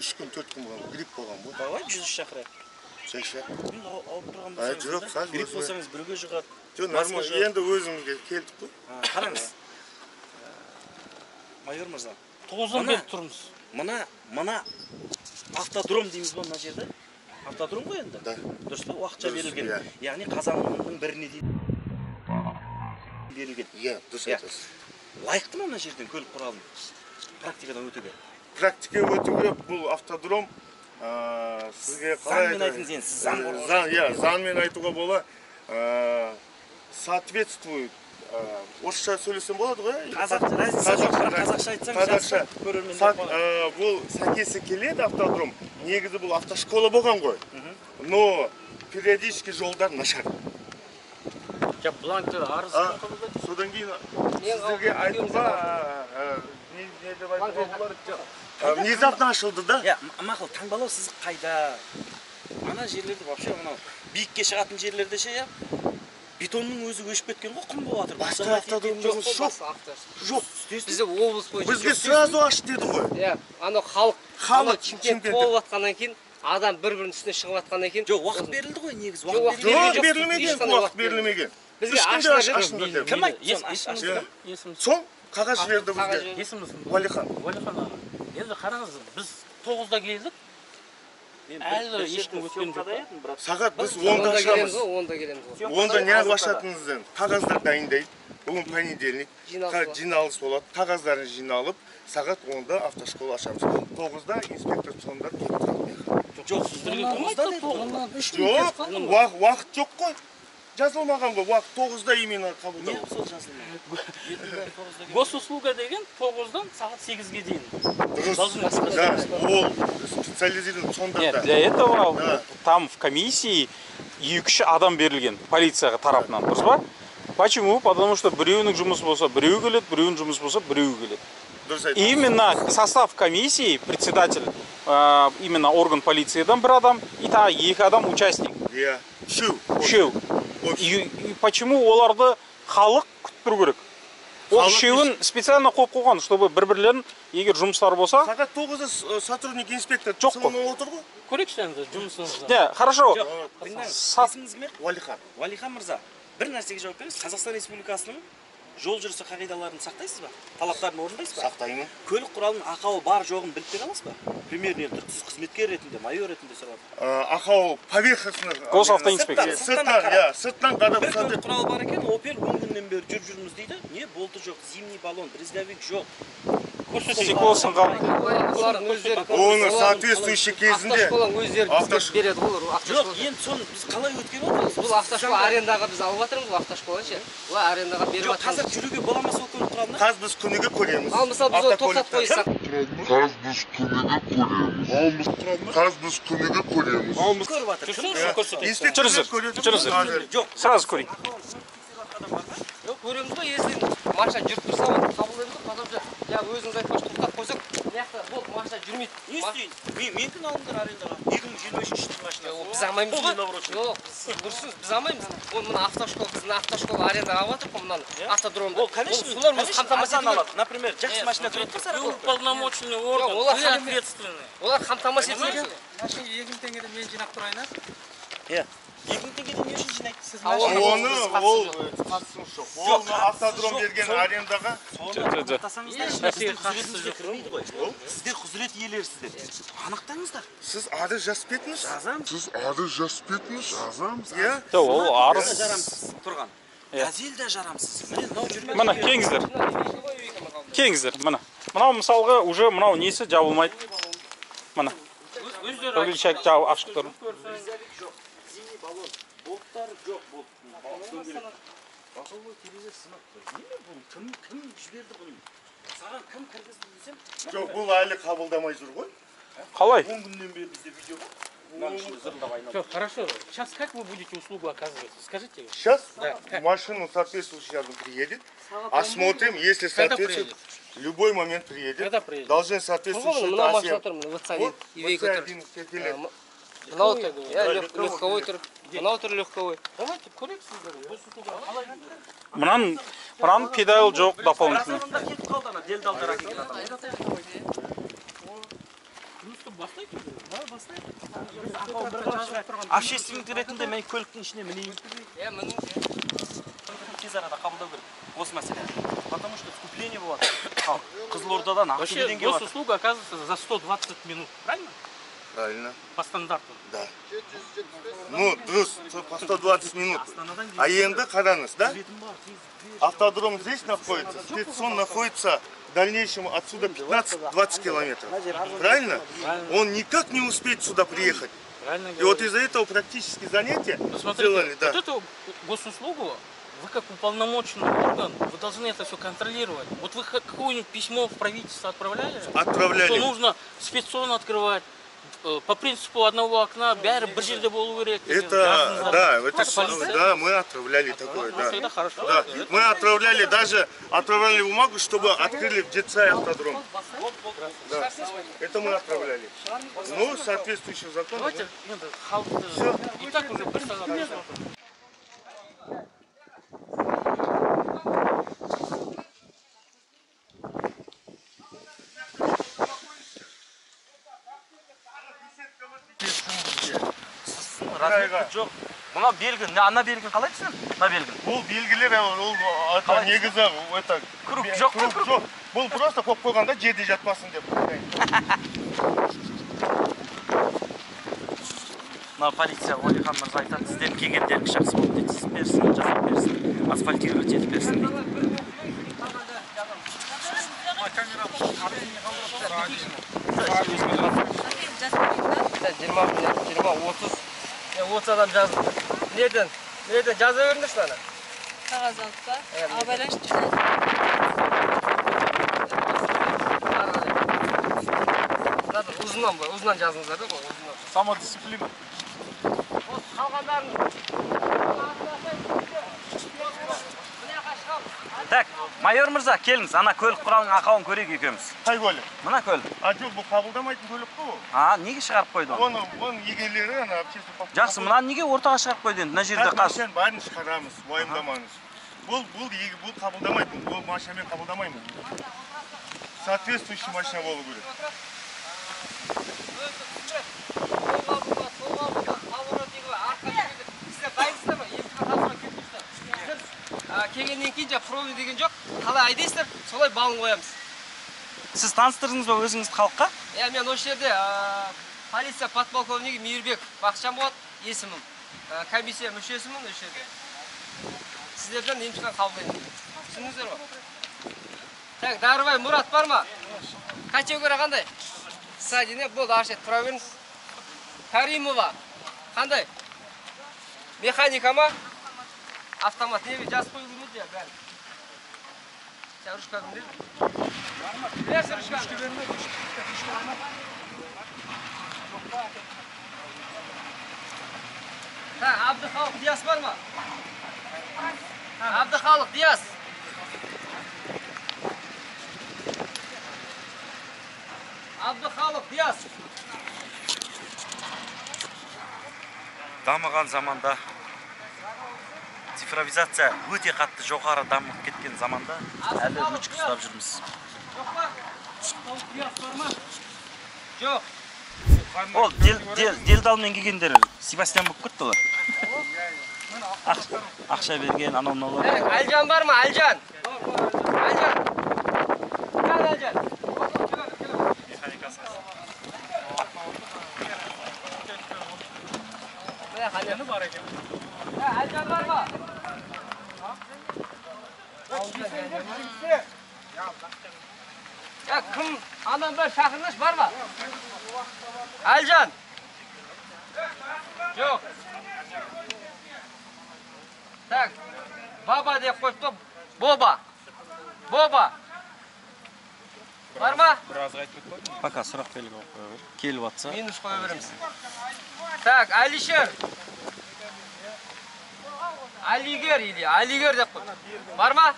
3 күн 4 күн болған, грипп болған ғой. Давай 100 шақырайық. Мен алып тұрған болсам. Жоқ, сәл. Грипп болсаңыз бірге жұғады. Жоқ, нормально. Енді өзіңізге келдік қой. Қараңыз. Майор мырза, 9-дан бері тұрмыз. Мына автодром дейміз ба мына жерде? Автодром ғой енді? Да. Дұрыс па? Уақытша берілген. Яғни қазанның біріне дейін берілген. Иә, дұрыс айтасыз. Лайықты ма мына жерден көлік құралын практикадан өтуге? Практикаға өтуге бұл автодром сізге қалай айтыңыз енді? Заң орындайсыз. Иә, заңмен айтуға бола соответствует. Орысша сөйлесем болады ғой? Қазақша, қазақша айтсаңыз жақсы көрермендер болады. Бұл сәйкесі келеді автодром. Негізі бұл автошкола болған ғой. Но периодически жолдар нашар. Бланктер арыз қабылдайды. Содан кейін сіздерге айтуға не деп айтуға. Внезапно ашылды да? Мақұл, таңбалау сіз қайда? Ана жерлерді вообще мынау биікке шығатын жерлерде ше я? Бетонның өзі өшіп кеткен ғой, құм болып жатыр. Басқа автодромымыз жоқ. Бізде облыс бойынша. Бізге сразу аш деді ғой. Иә, ана халық Шымкент болып жатқаннан кейін, адам бір-бірінің үстіне шығып жатқаннан кейін. Жоқ, уақыт берілді ғой негізі. Жоқ, берілмеген, уақыт берілмеген. Бізге ашын берді. Кім айтты? Есіміз. Сол қағаз берді бізге. Есіміз. Уәлихан. Уәлихан аға. Енді қараңыз, біз 9-да келдік. Әлі ешкім өткен жоқ. Сағат біз 10-да шығамыз. 10-да келеміз. 10-да не алғашатыныз енді? Қағаздар дайындайды. Бүгін понедельник. Жиналыс болады. Қағаздарын жиналып, сағат 10-да автошкола ашамыз. 9-да инспектор сонда кетті. Жоқ, сіздерге 9-да дейді. Жоқ, уақыт жоқ қой. Жазылмаған ғой, уақыт 9-да именно қабылдау. Не сол жазылмаған? Госуслуга деген 9-дан сағат 8-ге дейін. Ол специализированный сондарда. Для этого там в комиссии 2-3 адам берілген полицияға тарапынан, дұрыс ба? Почему? Потому что біреуінің жұмысы болса, біреу келеді, біреуінің жұмысы болса, біреу келеді. Именно состав комиссии, председатель, именно орган полициядан бір адам, и тағы 2 адам участник. Үшеу. Почему оларды халық күттіру керек? Ол үшеуін специально қойып қойған, чтобы бір-бірлерін, егер жұмыстары болса... Сағат 9-ды сотрудник инспектор сынымын отыр ғой? Көрекшіліңізді, жұмысыңызды. Не, хорошо. Есіміңіз ме? Уалихан. Уалихан мырза, бір нәрсеге жауап беріңіз. Қазақстан Республикасының жол жүрісі қағидаларын сақтайсыз ба? Талаптарын орындайсыз ба? Сақтаймын. Көлік құралының ақауы бар жоғын біліп бере аласыз ба? Премьер-министр, сіз қызметкер ретінде, майор ретінде сұрап. Ақау повехасына. Госавтоинспекция. Сырттан қадап бір көлік құралы бар екен, Опель 10 күннен бері жүрміз дейді. Не болты жоқ, зимний баллон, брызговик жоқ. Стекло сынған. Оны соответствующий кезінде автошкол береді ғой. Жоқ, енді соны біз қалай өткен отырмыз? Бұл автошкол арендаға біз алып жатырмыз, бұл автошкол ше. Бұл арендаға беріп жатырмыз. Жүруге бола ма сол көлік құралына? Қаз біз күніге көлеміз. Ал мысалы біз оны тоқтат қойсақ. Қаз біз күніге көлеміз. Қаз біз күніге көлеміз. Көріп атыр. Жүрсіңіз. Жоқ, сразу көрейік. Көреміз ғой, ездің марша жүріп тұрса, қабыл едіңіз, потом жа өзіңіз айтпаш тоқтат қойсақ, неяқта бол, марша жүрмейді. Не істейін? Менкін алыңдар арендаға. 2023 жыл машина. Біз алмаймыз. Біз алмаймыз. Мына автошкол, біздің автошкол арендаға алып жатыр, мынаны автодромды. Ол қамтамасыз етіледі. Например, жақсы машина тұрады. Уполномоченный орган. Олар қамтамасыз етіледі. Машина 2000 теңгеден мен жинап тұрайын. Иә. 2000 теңгеден не үшін жинайсыз? Оны ол қатысымыз жоқ. Оны автодром берген арендаға сіздер құзырет иелерісіздер. Анықтаңыздар. Сіз арыз жазып кетіңіз. Жазамыз. Сіз арыз жазып кетіңіз. Жазамыз. Ол арыз тұрған. Әзел де жарамсыз. Мына кеңіздер. Кеңіздер. Мына. Мынау мысалға уже мынау несі жабылмайды. Мына. Өздері ашықтыр. Болттар жоқ болттың. Бақылы терезе сынықты. Неме бұл? Кім жіберді бұны? Саған кім кіргізді десем? Жоқ, бұл әлі қабылдамай жүр ғой. Қалай? 10 күннен бері бізде видео бар. Все, хорошо. Сейчас как вы будете услугу оказывать? Скажите. Сейчас машину соответствующую приедет. Осмотрим, если соответствует. Любой момент приедет. Должен соответствующий АСЕ. Наутер, легковой тұр, наутер легковой. Давайте көрек сіздерін. Мұнан педал жоқ, дополнительный. Ашестімік ретінде мен көліктің ішіне мінейін. Тез арада қабылдау керек. Осы мәселе. Потому что скупление болады. Қызылордадан Ақтөбеден келіп. Вообще, госуслуга оказывается за 120 минут, правильно? Правильно. По стандарту? Да. Ну, плюс по 120 минут. А ЕНД Хаданес, да? Автодром здесь находится, спецсон находится в дальнейшем отсюда 15-20 километров. Правильно? Он никак не успеет сюда приехать. И вот из-за этого практически занятия сделали, да. Вот эту госуслугу, вы как уполномоченный орган, вы должны это все контролировать. Вот вы какое-нибудь письмо в правительство отправляли? Отправляли. Что нужно спецсон открывать. По принципу одного окна, бәрі бір жерде болу керек. Да, мы отправляли такое. Мы отправляли, даже отправляли бумагу, чтобы открыли в детсай автодром. Это мы отправляли. Ну, соответствующий закон. И так уже представляем. Жоқ, мұна белгін, ана белгін қалай түсін? Бұл белгілер, бұл негізі күрік жоқ, бұл просто қоп қойғанда жерде жатпасын деп. Мұна полиция Уалихан мырза айтады, сізден кегендерік жақсы болып дейді, сіз берсін, жасап берсін, асфальтировать етіп берсін дейді. Отыз адам жазылды. Нерден жаза өріндір шылана? Қағаз алыпта. Абайлан шықты. Ұзынан бұлай, ұзынан жазыңыздар да бұл. Самодисциплина. Қалғандарыңыз. Так. Майор мырза, келіңіз, ана көлік құралының ақауын көрейік екеуміз. Қай көлік? Мына көлік. А жоқ, бұл қабылдамайтын көлік қой ол. А, неге шығарып қойды ол? Оның егелері ана общество қабылдамайды. Жақсы, мына неге ортаға шығарып қойды енді? Мына жерде қаз. Машина барын шығарамыз, уайымдамаңыз. Бұл қабылдамайды, бұл машинамен қабылдамаймыз. Соответствующий машина болу керек. Келгенден кейінше пробный деген жоқ, қалай айдайсыздар, солай балын қоямыз. Сіз таныстырдыңыз ба өзіңізді халыққа? Иә, мен осы жерде полиция подполковнигі Мейірбек Бақытжан болады, есімім. Комиссия мүшесімін осы жерде. Сіздерден емшімен қабылдаймын. Түсіндіңіздер ма? Так, Дарыбай Мұрат бар ма? Категория қандай? Садине, болды, ашет, тұра беріңіз. Каримова, қандай? Механика ма? Автомат nevi jaz qo'yilgan ya bari. Chavushka kimdir? Barma. Chavushka berma. Ha, Abduxoliq Diyas bormi? Ha, Abduxoliq Diyas. Abduxoliq Diyas. Дамыған заманда цифровизация өте қатты жоғары дамып кеткен заманда әлі өшік ұстап жүрміз. Ол делдалмен келгендер Себастьян болып кетті олар. Ақша берген анау-мынау олар. Әлжан бар ма? Әлжан. Әлжан. Кел Әлжан. Әлжан бар екен. Әлжан бар ма? Кім адамдар шақырныш бар ма? Әлжан? Жоқ. Так, баба деп қойыпты. Боба. Боба. Бар ма? Пока сұрақ белгі келіп атса. Минус қоя береміз. Так, Алишер. Алигер или Алигер деп қой. Бар ма?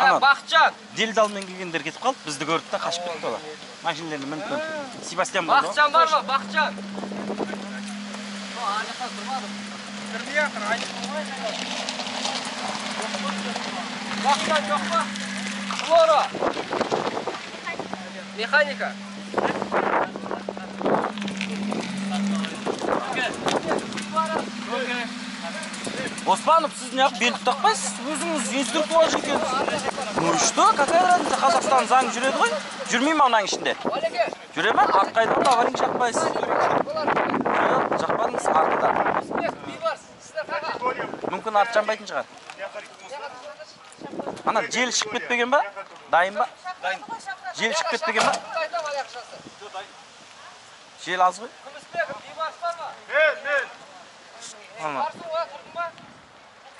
Бақытжан. Делдалмен келгендер кетіп қалды, бізді көрді де қашып кетті олар. Машиналарына мініп. Себастьян бар ма? Бақытжан бар ма? Бақытжан. Бақытжан жоқ па? Флора. Механика. Османов, сіз неғып белді тақпайсыз, өзіңіз инструктор жүргенсіз. Ну что, какая разница, Қазақстан заң жүреді ғой, жүрмей ма оның ішінде? Жүре ме? Арқайдан аварин жақпайсыз. Жақпадыңыз артыда. Мүмкін арт жанбайтын шығар. Ана, жел шықып кетпеген ба? Дайын ба? Жел шықып кетпеген ба? Жел аз ғой?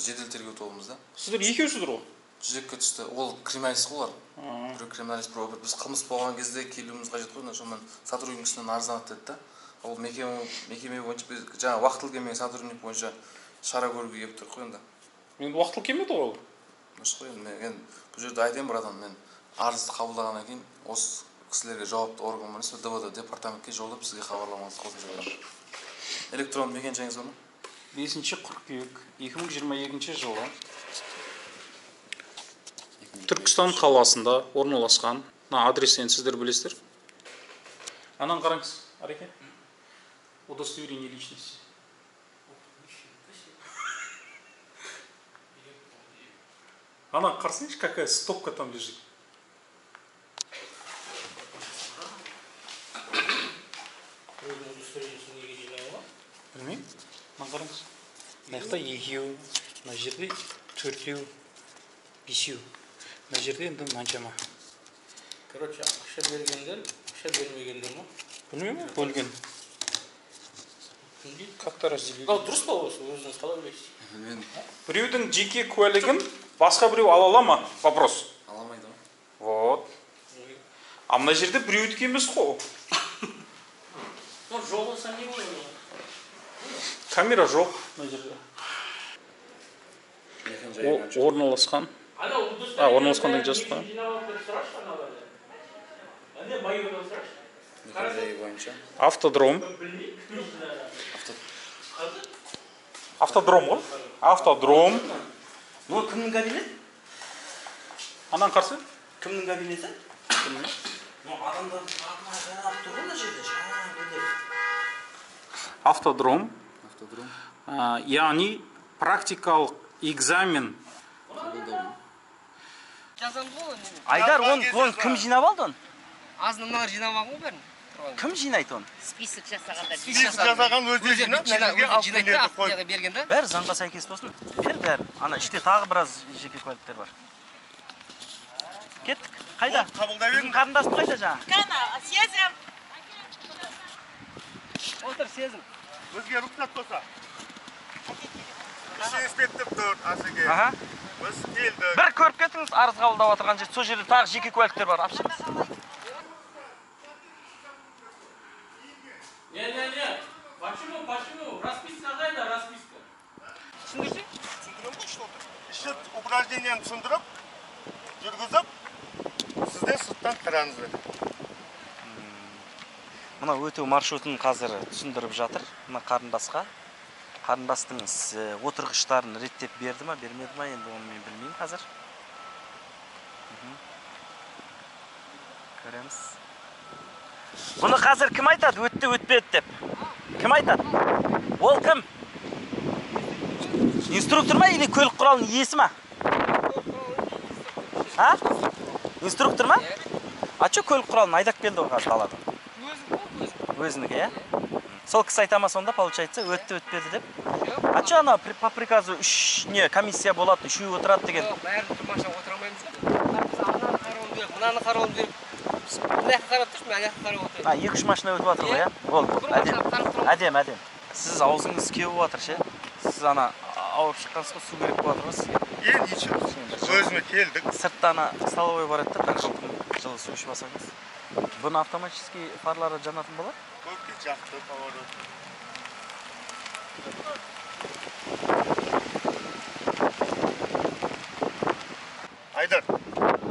Жеделтерге өтуімізді. Сіздер екі өшідір ол? Жүзекке түсті. Ол криминалист олар. Бір криминалист бір біз қылмыс болған кезде келуіміз қажет қойдың. Сонымен сотрудникісінен арызданып деді. Ол мекеме бойынша жаңа уақытылы келмеген сотрудник бойынша шара көруге келіп тұр қойында. Мен уақытылы келмеді ғой ол. Дұрыс қой, мен бұл жерде айтайын бір адам, мен арызды қабылдағаннан кейін осы кісілерге жауапты орган болса ДВД департаментке жолдап сізге хабарламаңызды қосып жіберемін. Электронды мекенжайыңыз бар ма? 5 қыркүйек 2022 жылы Түркістан қаласында орналасқан адресін сіздер білесіздер. Анан қараңыз, әреке. Удостоверение личности. Она, корсишь, какая стопка там лежит? Bilmiyim. Mangalımız. Neyse yiyor, majirde çürüyor, pişiyor. Majirde endam mancama. Karaca, akşam bir gündür mü? Bilmiyim mi? Bol gün. Şimdi katarız. Gal dürüst olsun, özünüz kalabilir. Birinin jiki kualigin, başka biri alalama, vapros. Alamaydı. Vot. Ama majirde birinin kimimiz ko? Ama yolun saniye mi? Kamera жоқ орналасқан орналасқан деген жазып қойған автодром бұл кімнің кабинеті? Анан қарсы кімнің кабинеті? Автодром yani praktikal egzamin. Aydar, onu kim jinab aldın? Azınlar jinab aldın mı? Kim jinaydı onu? Spisik jasağanlar. Spisik jasağan özü jinab, jinaydı aktiyada bergende. Bari zanga saykes bolsun. Bari. Ana işte tağı biraz jeki kualikler var. Kettik. Qayda? Bizim qarındasın qayda jağı? Kana, sezim. Otur sezim. Bizge ruhsat olsa. Kişi inspektip dur asıge. Biz geldik. Bir körüp ketiniz arız kabıldap atırgan jerde, so jerde tağı jeki kualikler var. Alып чыгыңыз. Ne? Почему? Расписка қайда, расписка? Түсіндірсе? Түсіндірем ғой, что отыр. Іші упражнениені түсіндіріп, жүргізіп, сізде сырттан қыраныз деді. Мына өтеу маршрутын қазір түсіндіріп жатыр. Мына қарындасқа. Қарындастың отырғыштарын реттеп берді ма, бермеді ма, енді оны мен білмеймін қазір. Көреміз. Бұны қазір кім айтады? Өтті, өтпеді деп. Кім айтады? Ол кім? Инструктор ма, или көлік құралының иесі ма? А? Инструктор ма? А че көлік құралын айдап келді оған даладан? Өзінігі, е? Сол кісі айтамасы онда, получается, өтті-өтпеді деп. А че ана по приказу комиссия болады, үшеу отырады деген? Бәрін тұрмаша отырамаймыз деп. Мынаны қарауын беріп, мынаяққа қарап тұршы, мынаяққа қарап отырады. А, 2-3 машина өтіп атыр ғой, е? Болды, әдем. Сіз аузыңыз кеу атыр, ше? Сіз ана ауып шыққансыға су керек болады ғой сізге. Ең ешіп, өзіме келдік. Сыртта ана столовой бар еді, бір жылы су ішіп алсаңыз. Bunun avtomatik farları canatın balar? Korku çaktı, favorun. Aydar,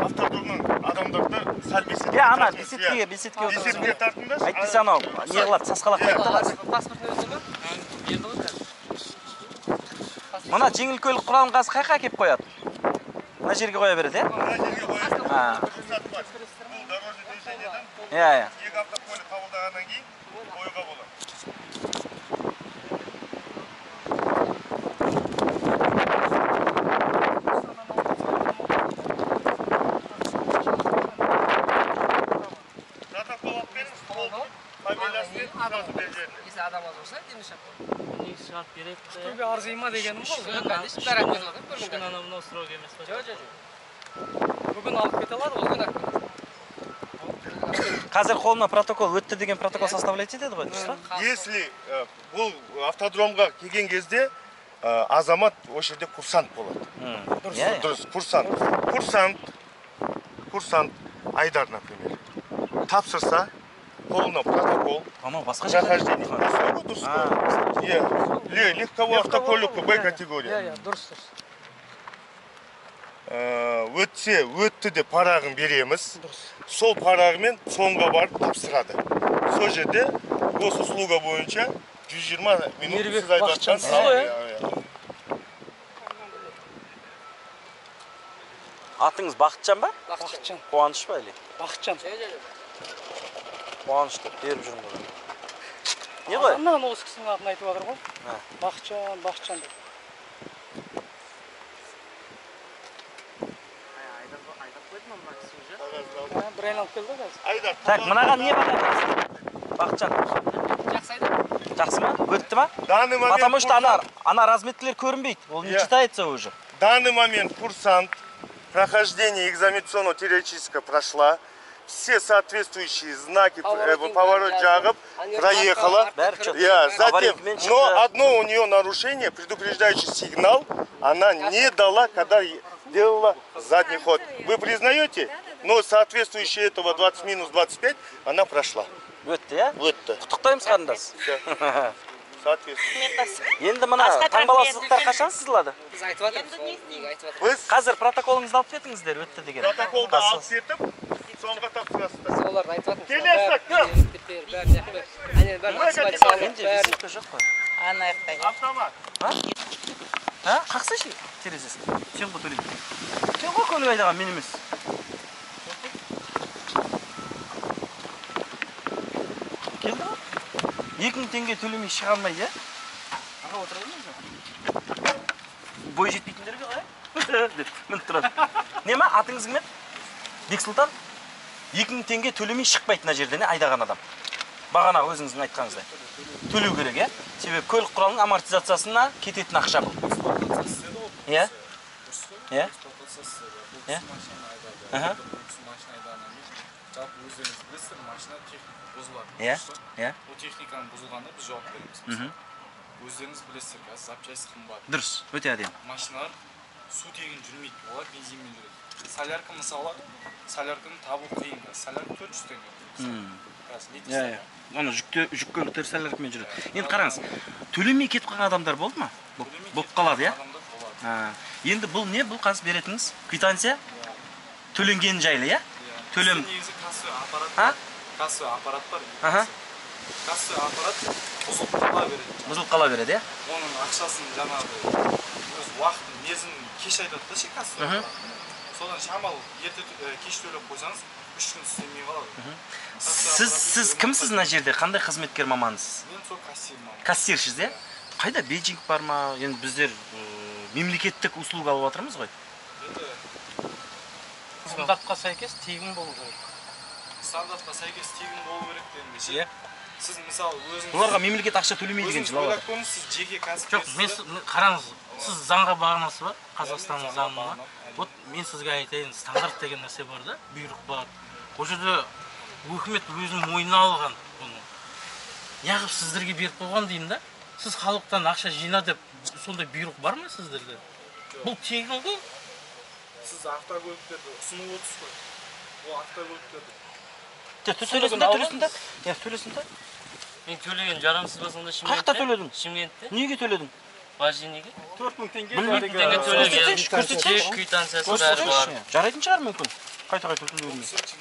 avtodromun adamlarında serbestlik. Ya ana, bisikliye otursun. Bisikliye tartındaş. Aytbise ana, yığılat, saskalak aytalar. Pasportun özü mü? Yerdi olur mu? Mana jengil köylük kuralın qazı qayqa kep koyat? Mana jerge koya beredi, he? Mana jerge koya beredi. Ya. İki hafta böyle tavuldağından giyin, boyuğa bolar. Zaten dolap verir, sol kamelasını yazı vereceğiniz. Bizi adam az olsa demiş yapalım. Neyse şart gerek. Kutu bir arzayıma degenim oldu. Yok kardeşim, beraber olalım. Bugün anamına usturov gelmesi. Bugün alıp getiler, o gün akıllı. Қазір қолына протокол, өтті деген протокол составлять етеді ғой, дұрыс па? Если бұл автодромға келген кезде азамат о жерде курсант болады. Дұрыс, курсант. Курсант Айдар, например. Тапсырса, қолына протокол. Ама басқа жахаждение. Дұрыс па? Легковой автокөлік Б категория. Дұрыс. Өтсе, өтті де парағын береміз. Сол парағымен соңға барып тапсырады. Сол жерде госуслуга бойынша 120 минут сіз айдатқан сау. Атыңыз Бақытжан ба? Бақытжан. Қуаныш ба әлі? Бақытжан. Қуаныш деп беріп жүрмін ғой. Не ғой? Аннан осы кісінің атын айтып отыр ғой. Бақытжан, Бақытжан деп. Так, мынаға не бақчан? Потому что она разметкілер көрінбейді. Ол не читается уже. В данный момент курсант прохождение экзаменационно-теоретическое прошла. Все соответствующие знаки поворот Джагов проехала. Затем, но одно у нее нарушение, предупреждающий сигнал, она не дала, когда делала задний ход. Вы признаете? Но соответствующее этого 20-25 она прошла. Енді мына таңбаласыздықтар қашан сызылады? Біз айтып атырмыз. Қазір протоколыңызды алып кетіңіздер, өтті деген. Протоколды алып кетіп, соңға тапсырасыздар. Олар айтып атырмыз. Келесі кім? Енді визитка жоқ қой. Анаяқтайын. Автомат. Қақсы шей терезесін. Сен бұл төлейді. Сен бұл көлік айдаған мен емес. Келді ға? 2000 теңге төлемей шыға алмай, е? Аға, отырайын мені? Бой жетпейтіндерге қалай? Деп, мін тұрады. Нема, атыңыз кім еді? Бексұлтан, 2000 теңге төлемей шықпайды мына жерден айдаған адам. Бағана өзіңіздің айтқаныңыздай. Төлеу керек, е? Себебі көлік құралының амортизациясына кететін ақша бұл. Е? Е? Е? O texnikanın bozulğanda biz cevap veririz. Özleriniz bilesek, zapçayız kımbat. Dürüst, öte adayım. Maşinalar su tegin jürmeydi, olar benzinmen jürmeydi. Salyarka mesela, salyarkanın tabu kıyın. Salyarka 400 tenge. Onu jük kölükler salyarkmen jürmeydi. Endi qarağınız, tölemey ketip qalan adamlar boldu mu? Bolup qaladı, ya? Endi bul ne? Bul qansı beretiniz? Kvitansiya? Tölengen jaylı, ya? Төлем. Кассы аппарат бар. Кассы аппарат бұзылып қала береді. Оның ақшасын жаңағы өз уақытын, мерзімін кеш айтады да ше кассы аппарат. Содан шамалы кеш төлеп қойсаңыз 3 күн істемей қалады. Сіз кімсіз мына жерде? Қандай қызметкер маманысыз? Мен сол кассир маман. Кассирсіз, е? Қайда Бейджинг бар ма? Енді біздер мемлекеттік услуга алып отырмыз ғой. Стандартқа сәйкес тегін болу керек. Стандартқа сәйкес тегін болу керек дегенде. Сіз мысалы өзіңіз оларға мемлекет ақша төлемейді деген жылы алады. Сіз жеке кәсіпкер. Жоқ, мен қараңыз, сіз заңға бағынасыз ба? Қазақстанның заңына. Вот мен сізге айтайын, стандарт деген нәрсе бар да, бұйрық бар. Ол жерде үкімет өзінің мойнына алған бұны. Неғып сіздерге беріп қойған деймін да? Сіз халықтан ақша жина деп сондай бұйрық бар ма сіздерде? Бұл тегін ғой. Сіз автокөліктерді ұсынып отырсыз ғой. Ол автокөліктерді. Төлесін де. Мен төлеген жарамсыз ба сонда Шымкентте? Қақта төледің? Шымкентте. Неге төледің? Бажы неге? 4000 теңге. 4000 теңге төлеген. Көрсетші. Квитанциясы бәрі бар. Жарайтын шығар мүмкін. Қайта төледің.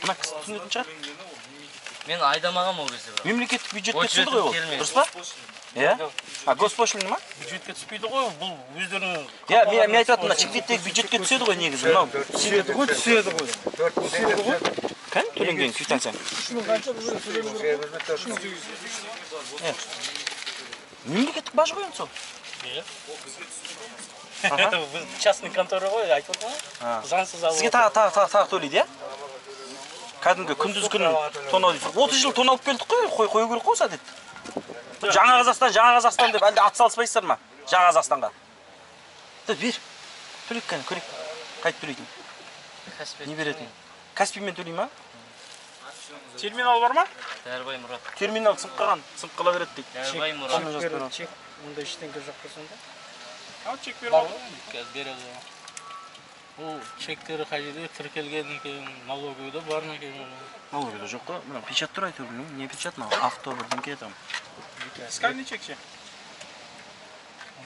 Мына кісі түсінетін шығар. Мен айдамағам ол кезде. Мемлекеттік бюджетке түседі ғой ол. Дұрыс па? А госпошлина ма? Бюджетке түспейді ғой, бұл өздерінің... Мен айтатын, шымкенттегі бюджетке түседі ғой негізі. Түседі ғой. Кәне төленген квитанция? 3 мыңға. Мемлекеттік баж ғой енді сол? Ол бізге түсіп. Біз частный контора ғой, айтып отырмын. Заңсыз алып. Сізге тағы төлейді, е? Кәдімгі күндіз күнін тонау дейсің. 30 жыл тоналып келдік қой, қойы көріп қоса деді. Жаңа Қазақстан деп әлде атсалыспайсыздар ма? Жаңа Қазақстанға. Бер, төлек кәне, көрек. Қайт төлейтін? Не беретін? Кәспеймен төлей ма? Терминал бар ма? Дәрбай Мұрат. Терминал сымқала береді дейді. Дәрбай Мұрат. Чек, мұнда іштенге жоқ қосында. Ол чектері қажеде тіркелген налогыда бар ма екен? Налогыда жоқ қой. Мына печат тұр айтып білмеймін. Не печат мынау? Автобірден кетем. Фискальный чек ше?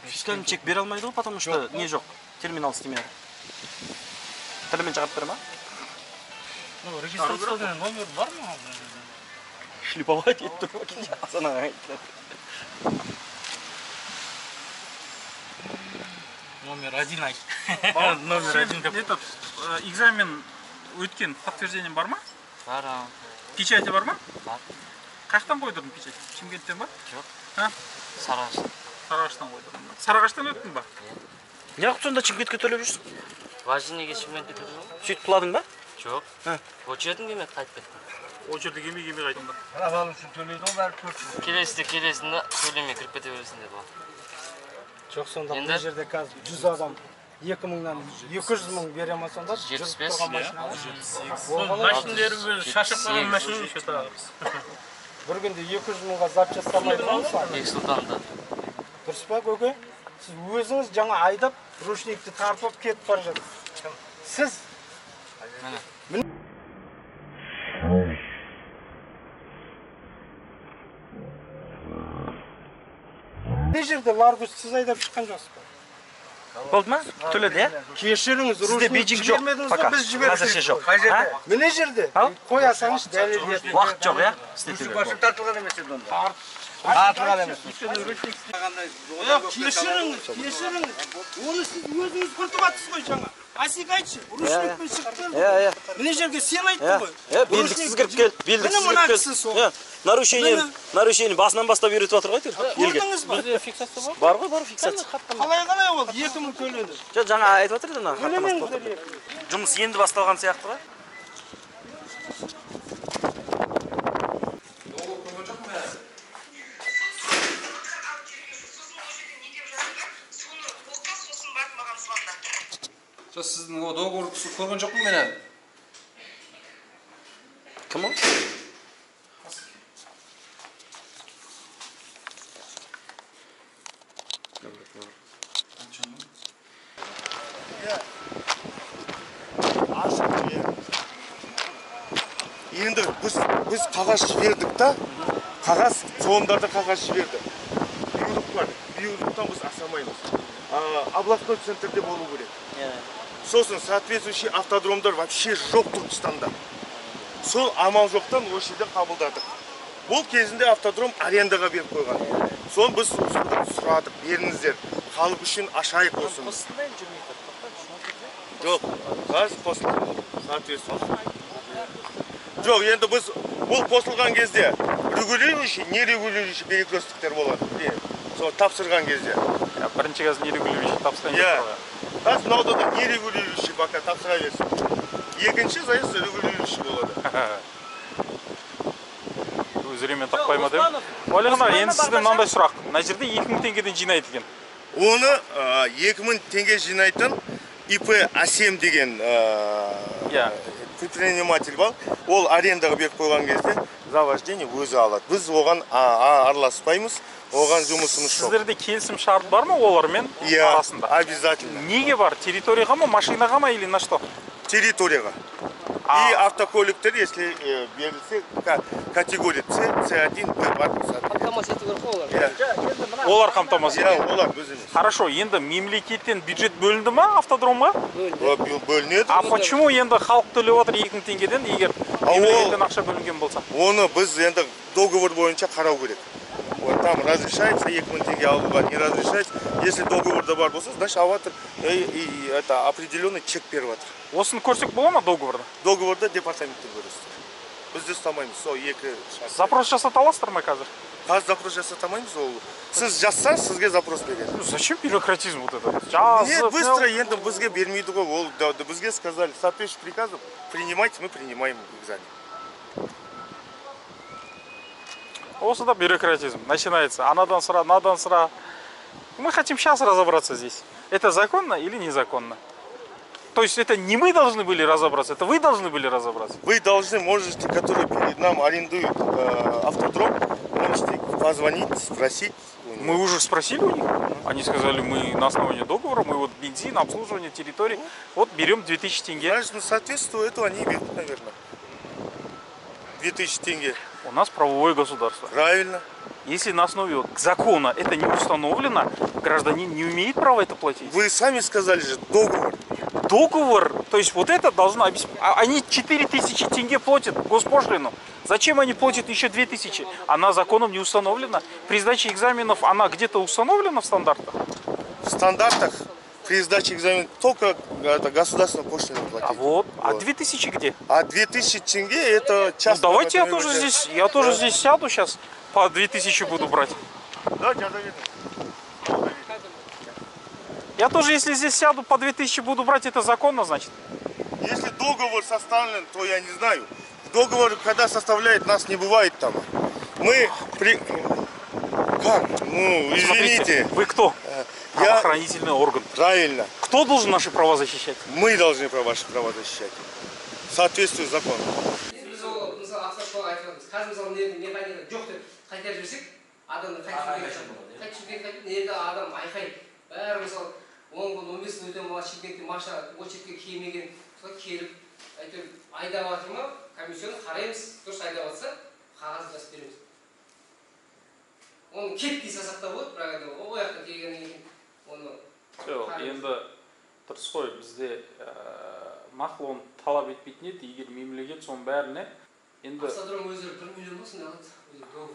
Фискальный чек бере алмайды ғой, потому что не жоқ. Терминал істемейді. Тілімен жағып бере ма? Регистрационный номер бар ма? Шлиповать етіп тұр ма екен? Асанаға айтты. Номер 1 айт. Номер 1 деп. Этот экзамен өткен подтверждением бар ма? Бар. Печати бар ма? Бар. Қаяқтан қойдырдың печати? Шымкенттен ба? Жоқ. Сарыағаштан қойдырдың ба? Сарыағаштан өттің ба? Неғып сонда Шымкентке төлеп жүрсің? Важинеге Шымкентке төлеп жүрсің? Сөйтіп құладың ба? Çok. Koçuyordun gibi mi kaybettin? Koçuyordun gibi kaybettim. Bana bağlısın, tölüydü o ver pörtün. Kilesinde tölüyme, kırpete verirsin dedi o. Çok sonda bu yerde kaz, 100 adam. 200 ming veremez sonda. 75 ya. Maşinleri böyle şaşıp kalan maşinini şaşırtağız. Bir günde 200 minga zapçası samaydı mı? Eksultan'da. Dursun bak öyle. Siz özünüz жаңа айдап, рушникті тарпып кетіп бара жатсыз. Siz ne жерде Largus siz айдап шыққан жоқсыз ба? Болды ма? Төледі, ә? Кешіріңіз, рушник жібермедіңіз бе? Біз жібердік. Міне жерде қоясаңыз дәлелдетіп. Уақыт жоқ, ә? Сізде башым тартылған емес енді онда. Atla demiş. Yok, keşirin. Onu siz özünüz kurtup atısın koy cana. Asik aytçı, ruşnik mi çıktı? Menajerge sen ayttın koy. Bildiksiz girip geldi. Bildiksiz. Нарушение басынан бастап үйретіп отыр ғой тер. Көрдіңіз ба? Бізде фиксация бар. Бар ғой, бар фиксация. Қалай ол 2000 төленді. Жаңа айтып отыр еді мына. Жұмыс енді басталған сияқты ғой. Sizin o doğrultusu korkun çok mu benim? Kim o? Şimdi biz kağıt verdik de, kağıt, soğumlarda kağıt verdik. Biyoluk var, biyoluktan biz asamayız. Ablaklı centerde bolu böyle. Сосын соответствующий автодромдар вообще жоқ Түркістанда. Сол амал жоқтан ол жерде қабылдадық. Бұл кезінде автодром арендаға беріп қойған. Соны біз сұрадық, беріңіздер. Халық үшін ашайық болсын. Қосылмай жүрмейді. Жоқ, қаз қосылмай. Соответствующий. Жоқ, енді біз бұл қосылған кезде регулирующий, нерегулирующий перекресттіктер болады. Сол тапсырған кезде. Бірінші кез нерегулирующий тапсырған кезде. Аз мынауды да нерегулирующий бақа тапсыра берсін. Екінші заезд регулирующий болады. Үзіремен таппай ма деп. Олег аға, енді сіздің мынандай сұрақ. Мына жерде 2000 теңгеден жинайды екен. Оны 2000 теңге жинайтын ИП АСЕМ деген предприниматель бар. Ол арендаға беріп қойған кезде завождение өзі алады. Біз оған араласпаймыз. Оған жұмысымыз жоқ. Сіздерде келісім шарт бар ма олармен арасында? Обязательно. Неге бар? Территорияға ма, машинаға ма или на что? Территорияға. И автокөліктер, если берілсе, категория С, С1, Б. Олар қамтамасыз етті. Олар біз емес. Хорошо, енді мемлекеттен бюджет бөлінді ма автодромға? Бөлінеді. А почему енді халық төлеп отыр 2000 теңгеден, егер мемлекеттен ақша бөлінген болса? Оны біз енді договор бойынша қарау керек. Вот там разрешается, екментеги алуға не разрешается. Если договорда бар болса, значит, аватыр это определенный чек беріватыр. Осын көрсек бола ма договорда? Договорда департаменттен көресіз. Бізді ұстамаймыз. Сол екі шарт. Запрос жасата аласыздар ма қазір? Қазір запрос жасатамаймыз ол. Сіз жазсаң, сізге запрос береді. Зачем бюрократизм вот это? Нет, быстро енді бізге бермейді ғой. Ол бізге сказали, соответствующий приказу принимайте, мы принимаем экзамен. Осы да бюрократизм начинается. Анадан сыра, надан сыра. Мы хотим сейчас разобраться здесь. Это законно или незаконно? То есть это не мы должны были разобраться, это вы должны были разобраться? Вы должны, можете, которые перед нам арендуют автодром, можете позвонить, спросить. Мы уже спросили у них. Они сказали, мы на основании договора, мы вот бензин, обслуживание территории, вот берем 2000 тенге. Значит, соответственно, этого они берут, наверное. 2000 тенге. У нас правовое государство. Правильно. Если на основе закона это не установлено, гражданин не имеет права это платить. Вы сами сказали же, договор. Договор? То есть вот это должно обеспечить. Они 4000 тенге платят госпошлину. Зачем они платят еще 2000? Она законом не установлена. При сдаче экзаменов она где-то установлена в стандартах? В стандартах при сдаче экзаменов только государственную пошлину платить. А вот. А 2000 где? А 2000 тенге это часто. Ну, давайте я тоже здесь сяду сейчас, по 2000 буду брать. Да, я тоже, если здесь сяду, по 2000 буду брать, это законно, значит? Если договор составлен, то я не знаю. Договор, когда составляет, нас не бывает там. Мы при... Как? Ну, извините. Смотрите, вы кто? Правоохранительный орган. Правильно. Кто должен наши права защищать? Мы должны ваши права защищать. В соответствии с законом. Onu kettiyse sakta bulup, o ayakta gelgenden keyin onu... Yok, endi tursa koy, bizde maqlon talab etmeydi, eğer memleket son bärine... Aksadron özleri 1 milyon olsun, ne aldı? Özleri doğru.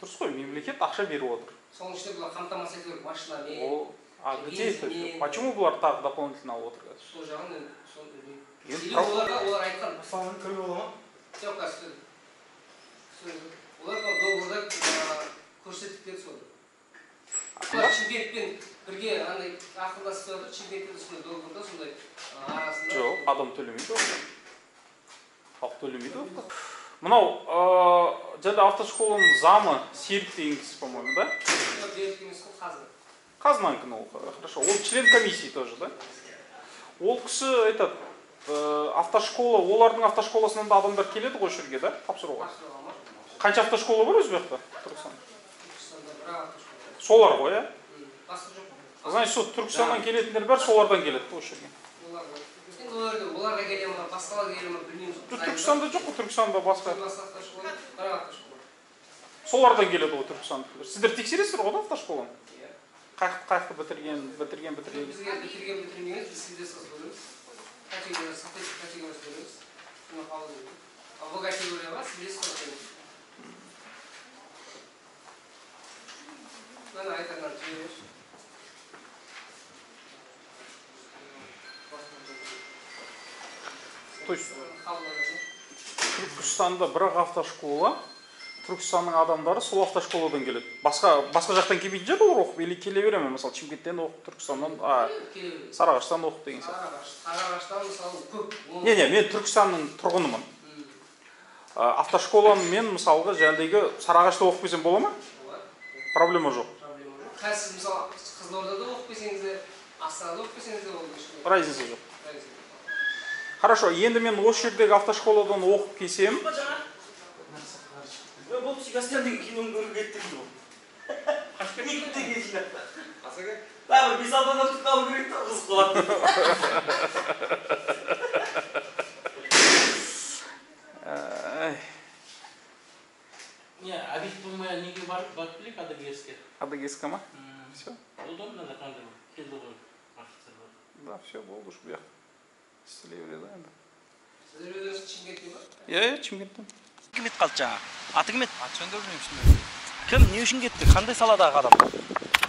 Tursa koy, memleket akşa berip otur. Son işte bular qamtamas etip, maşina ne? Где-то, почему bular tağ дополнительно alıb otur? Sol жағын, son bilmeyim. Или olar aytqan. Masalan, kirib ola mı? Yok, söz. Олар договорда көрсетіп кетті сол. Олар Шымкентпен бірге ақылдасып отыр, Шымкентте сондай договорда сондай арасында. Жоқ, адам төлемейді ол. Халық төлемейді ол. Мынау жаңа автошколаның замы серік деген кісі, по-моему, да? Жоқ, серік емес қой, қазына. Қазынанікін ол, хорошо. Ол член комиссии тоже, да? Ол кісі айтады, автошкола, олардың автошколасынан да адамдар келеді ғой жерге, да? Тапсыруға. Қанша автошкола бар өзі бақта? Түркістанда бір автошкола. Солар ғой, ә? Басқа жоқ. Значит, сол Түркістаннан келетіндер бар, солардан келеді осы жерге. Олар ғой. Енді оларға келем бар, басқалар келем бар, білмейміз. Түркістанда жоқ, Түркістанда басқа. Басқа автошкола, бір автошкола. Солардан келеді ғой Түркістанда. Сіздер тексересіздер ғой автошколаны? Иә. Қайықты бітірген. Бізге бітірген-бітірмеңіз, біз сізде сіз бөлеміз. Категория Ben ayıtanlar çeviriyoruz. Түркістанда бір автошкола, Түркістанның адамдары сол автошколадан келеді. Басқа жақтан келмейтін жер олар оқып, елі келе бере ме? Мысалы, Шымкенттен оқып, Түркістаннан, Сарыағаштан оқып деген сияқты. Сарыағаштан мысалы көп. Не, мен Түркістанның тұрғынымын. Автошколам мен мысалға жәндегі Сарыағашта оқып келсем бола ма? Проблема жоқ. Қазір мысалы Қызылордада оқып келсеңіздер, Астанада оқып келсеңіздер ол үшін разница жоқ. Хорошо, енді мен осы жердегі автошколадан оқып келсем. Бұл Сигастендегі киноны көріп кеттік ғой. Қашкентте келді. Асаға. Бәрі бес адам тұтқалы керек та қызық болады. Обид болмай неге барып білек Адыгейске. Адыгейске ма? Все? Удобно да қанды бұл. Келді ғой маршруттар бар. Да, все, болды ұшып яқы. Істелей береді енді. Сіздер өзіңіз Шымкенттен ба? Иә, Шымкенттен. Кім ет қалды жаңа? Аты кім ет? Аты жөнді білмеймін шынымен. Кім, не үшін кетті? Қандай саладағы адам?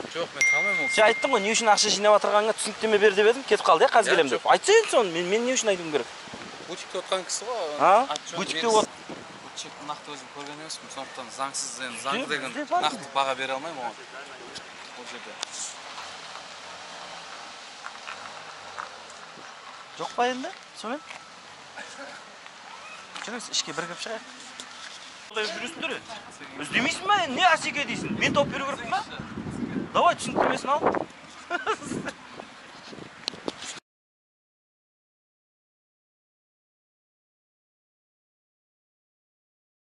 Жоқ, мен танымаймын ол. Сен айттың ғой, не үшін ақша жинап отырғаныңа түсініктеме бер деп едім, кетіп қалды, қазір келем деп. Айтса енді соны, мен не үшін айтуым керек? Бутикте отқан кісі ғой. Бутикте нақты өзім көрген емеспін, сондықтан заңсыз енді заңды деген нақты баға бере алмаймын оған. Ол жерде. Жоқ па енді? Сонымен? Жүріңіз, ішке бірігіп шығайық. Жүресіңдер е? Үздемейсің ба? Не әсеке дейсің? Мен тауып беру керекпін ба? Давай, түсініктемесін ал.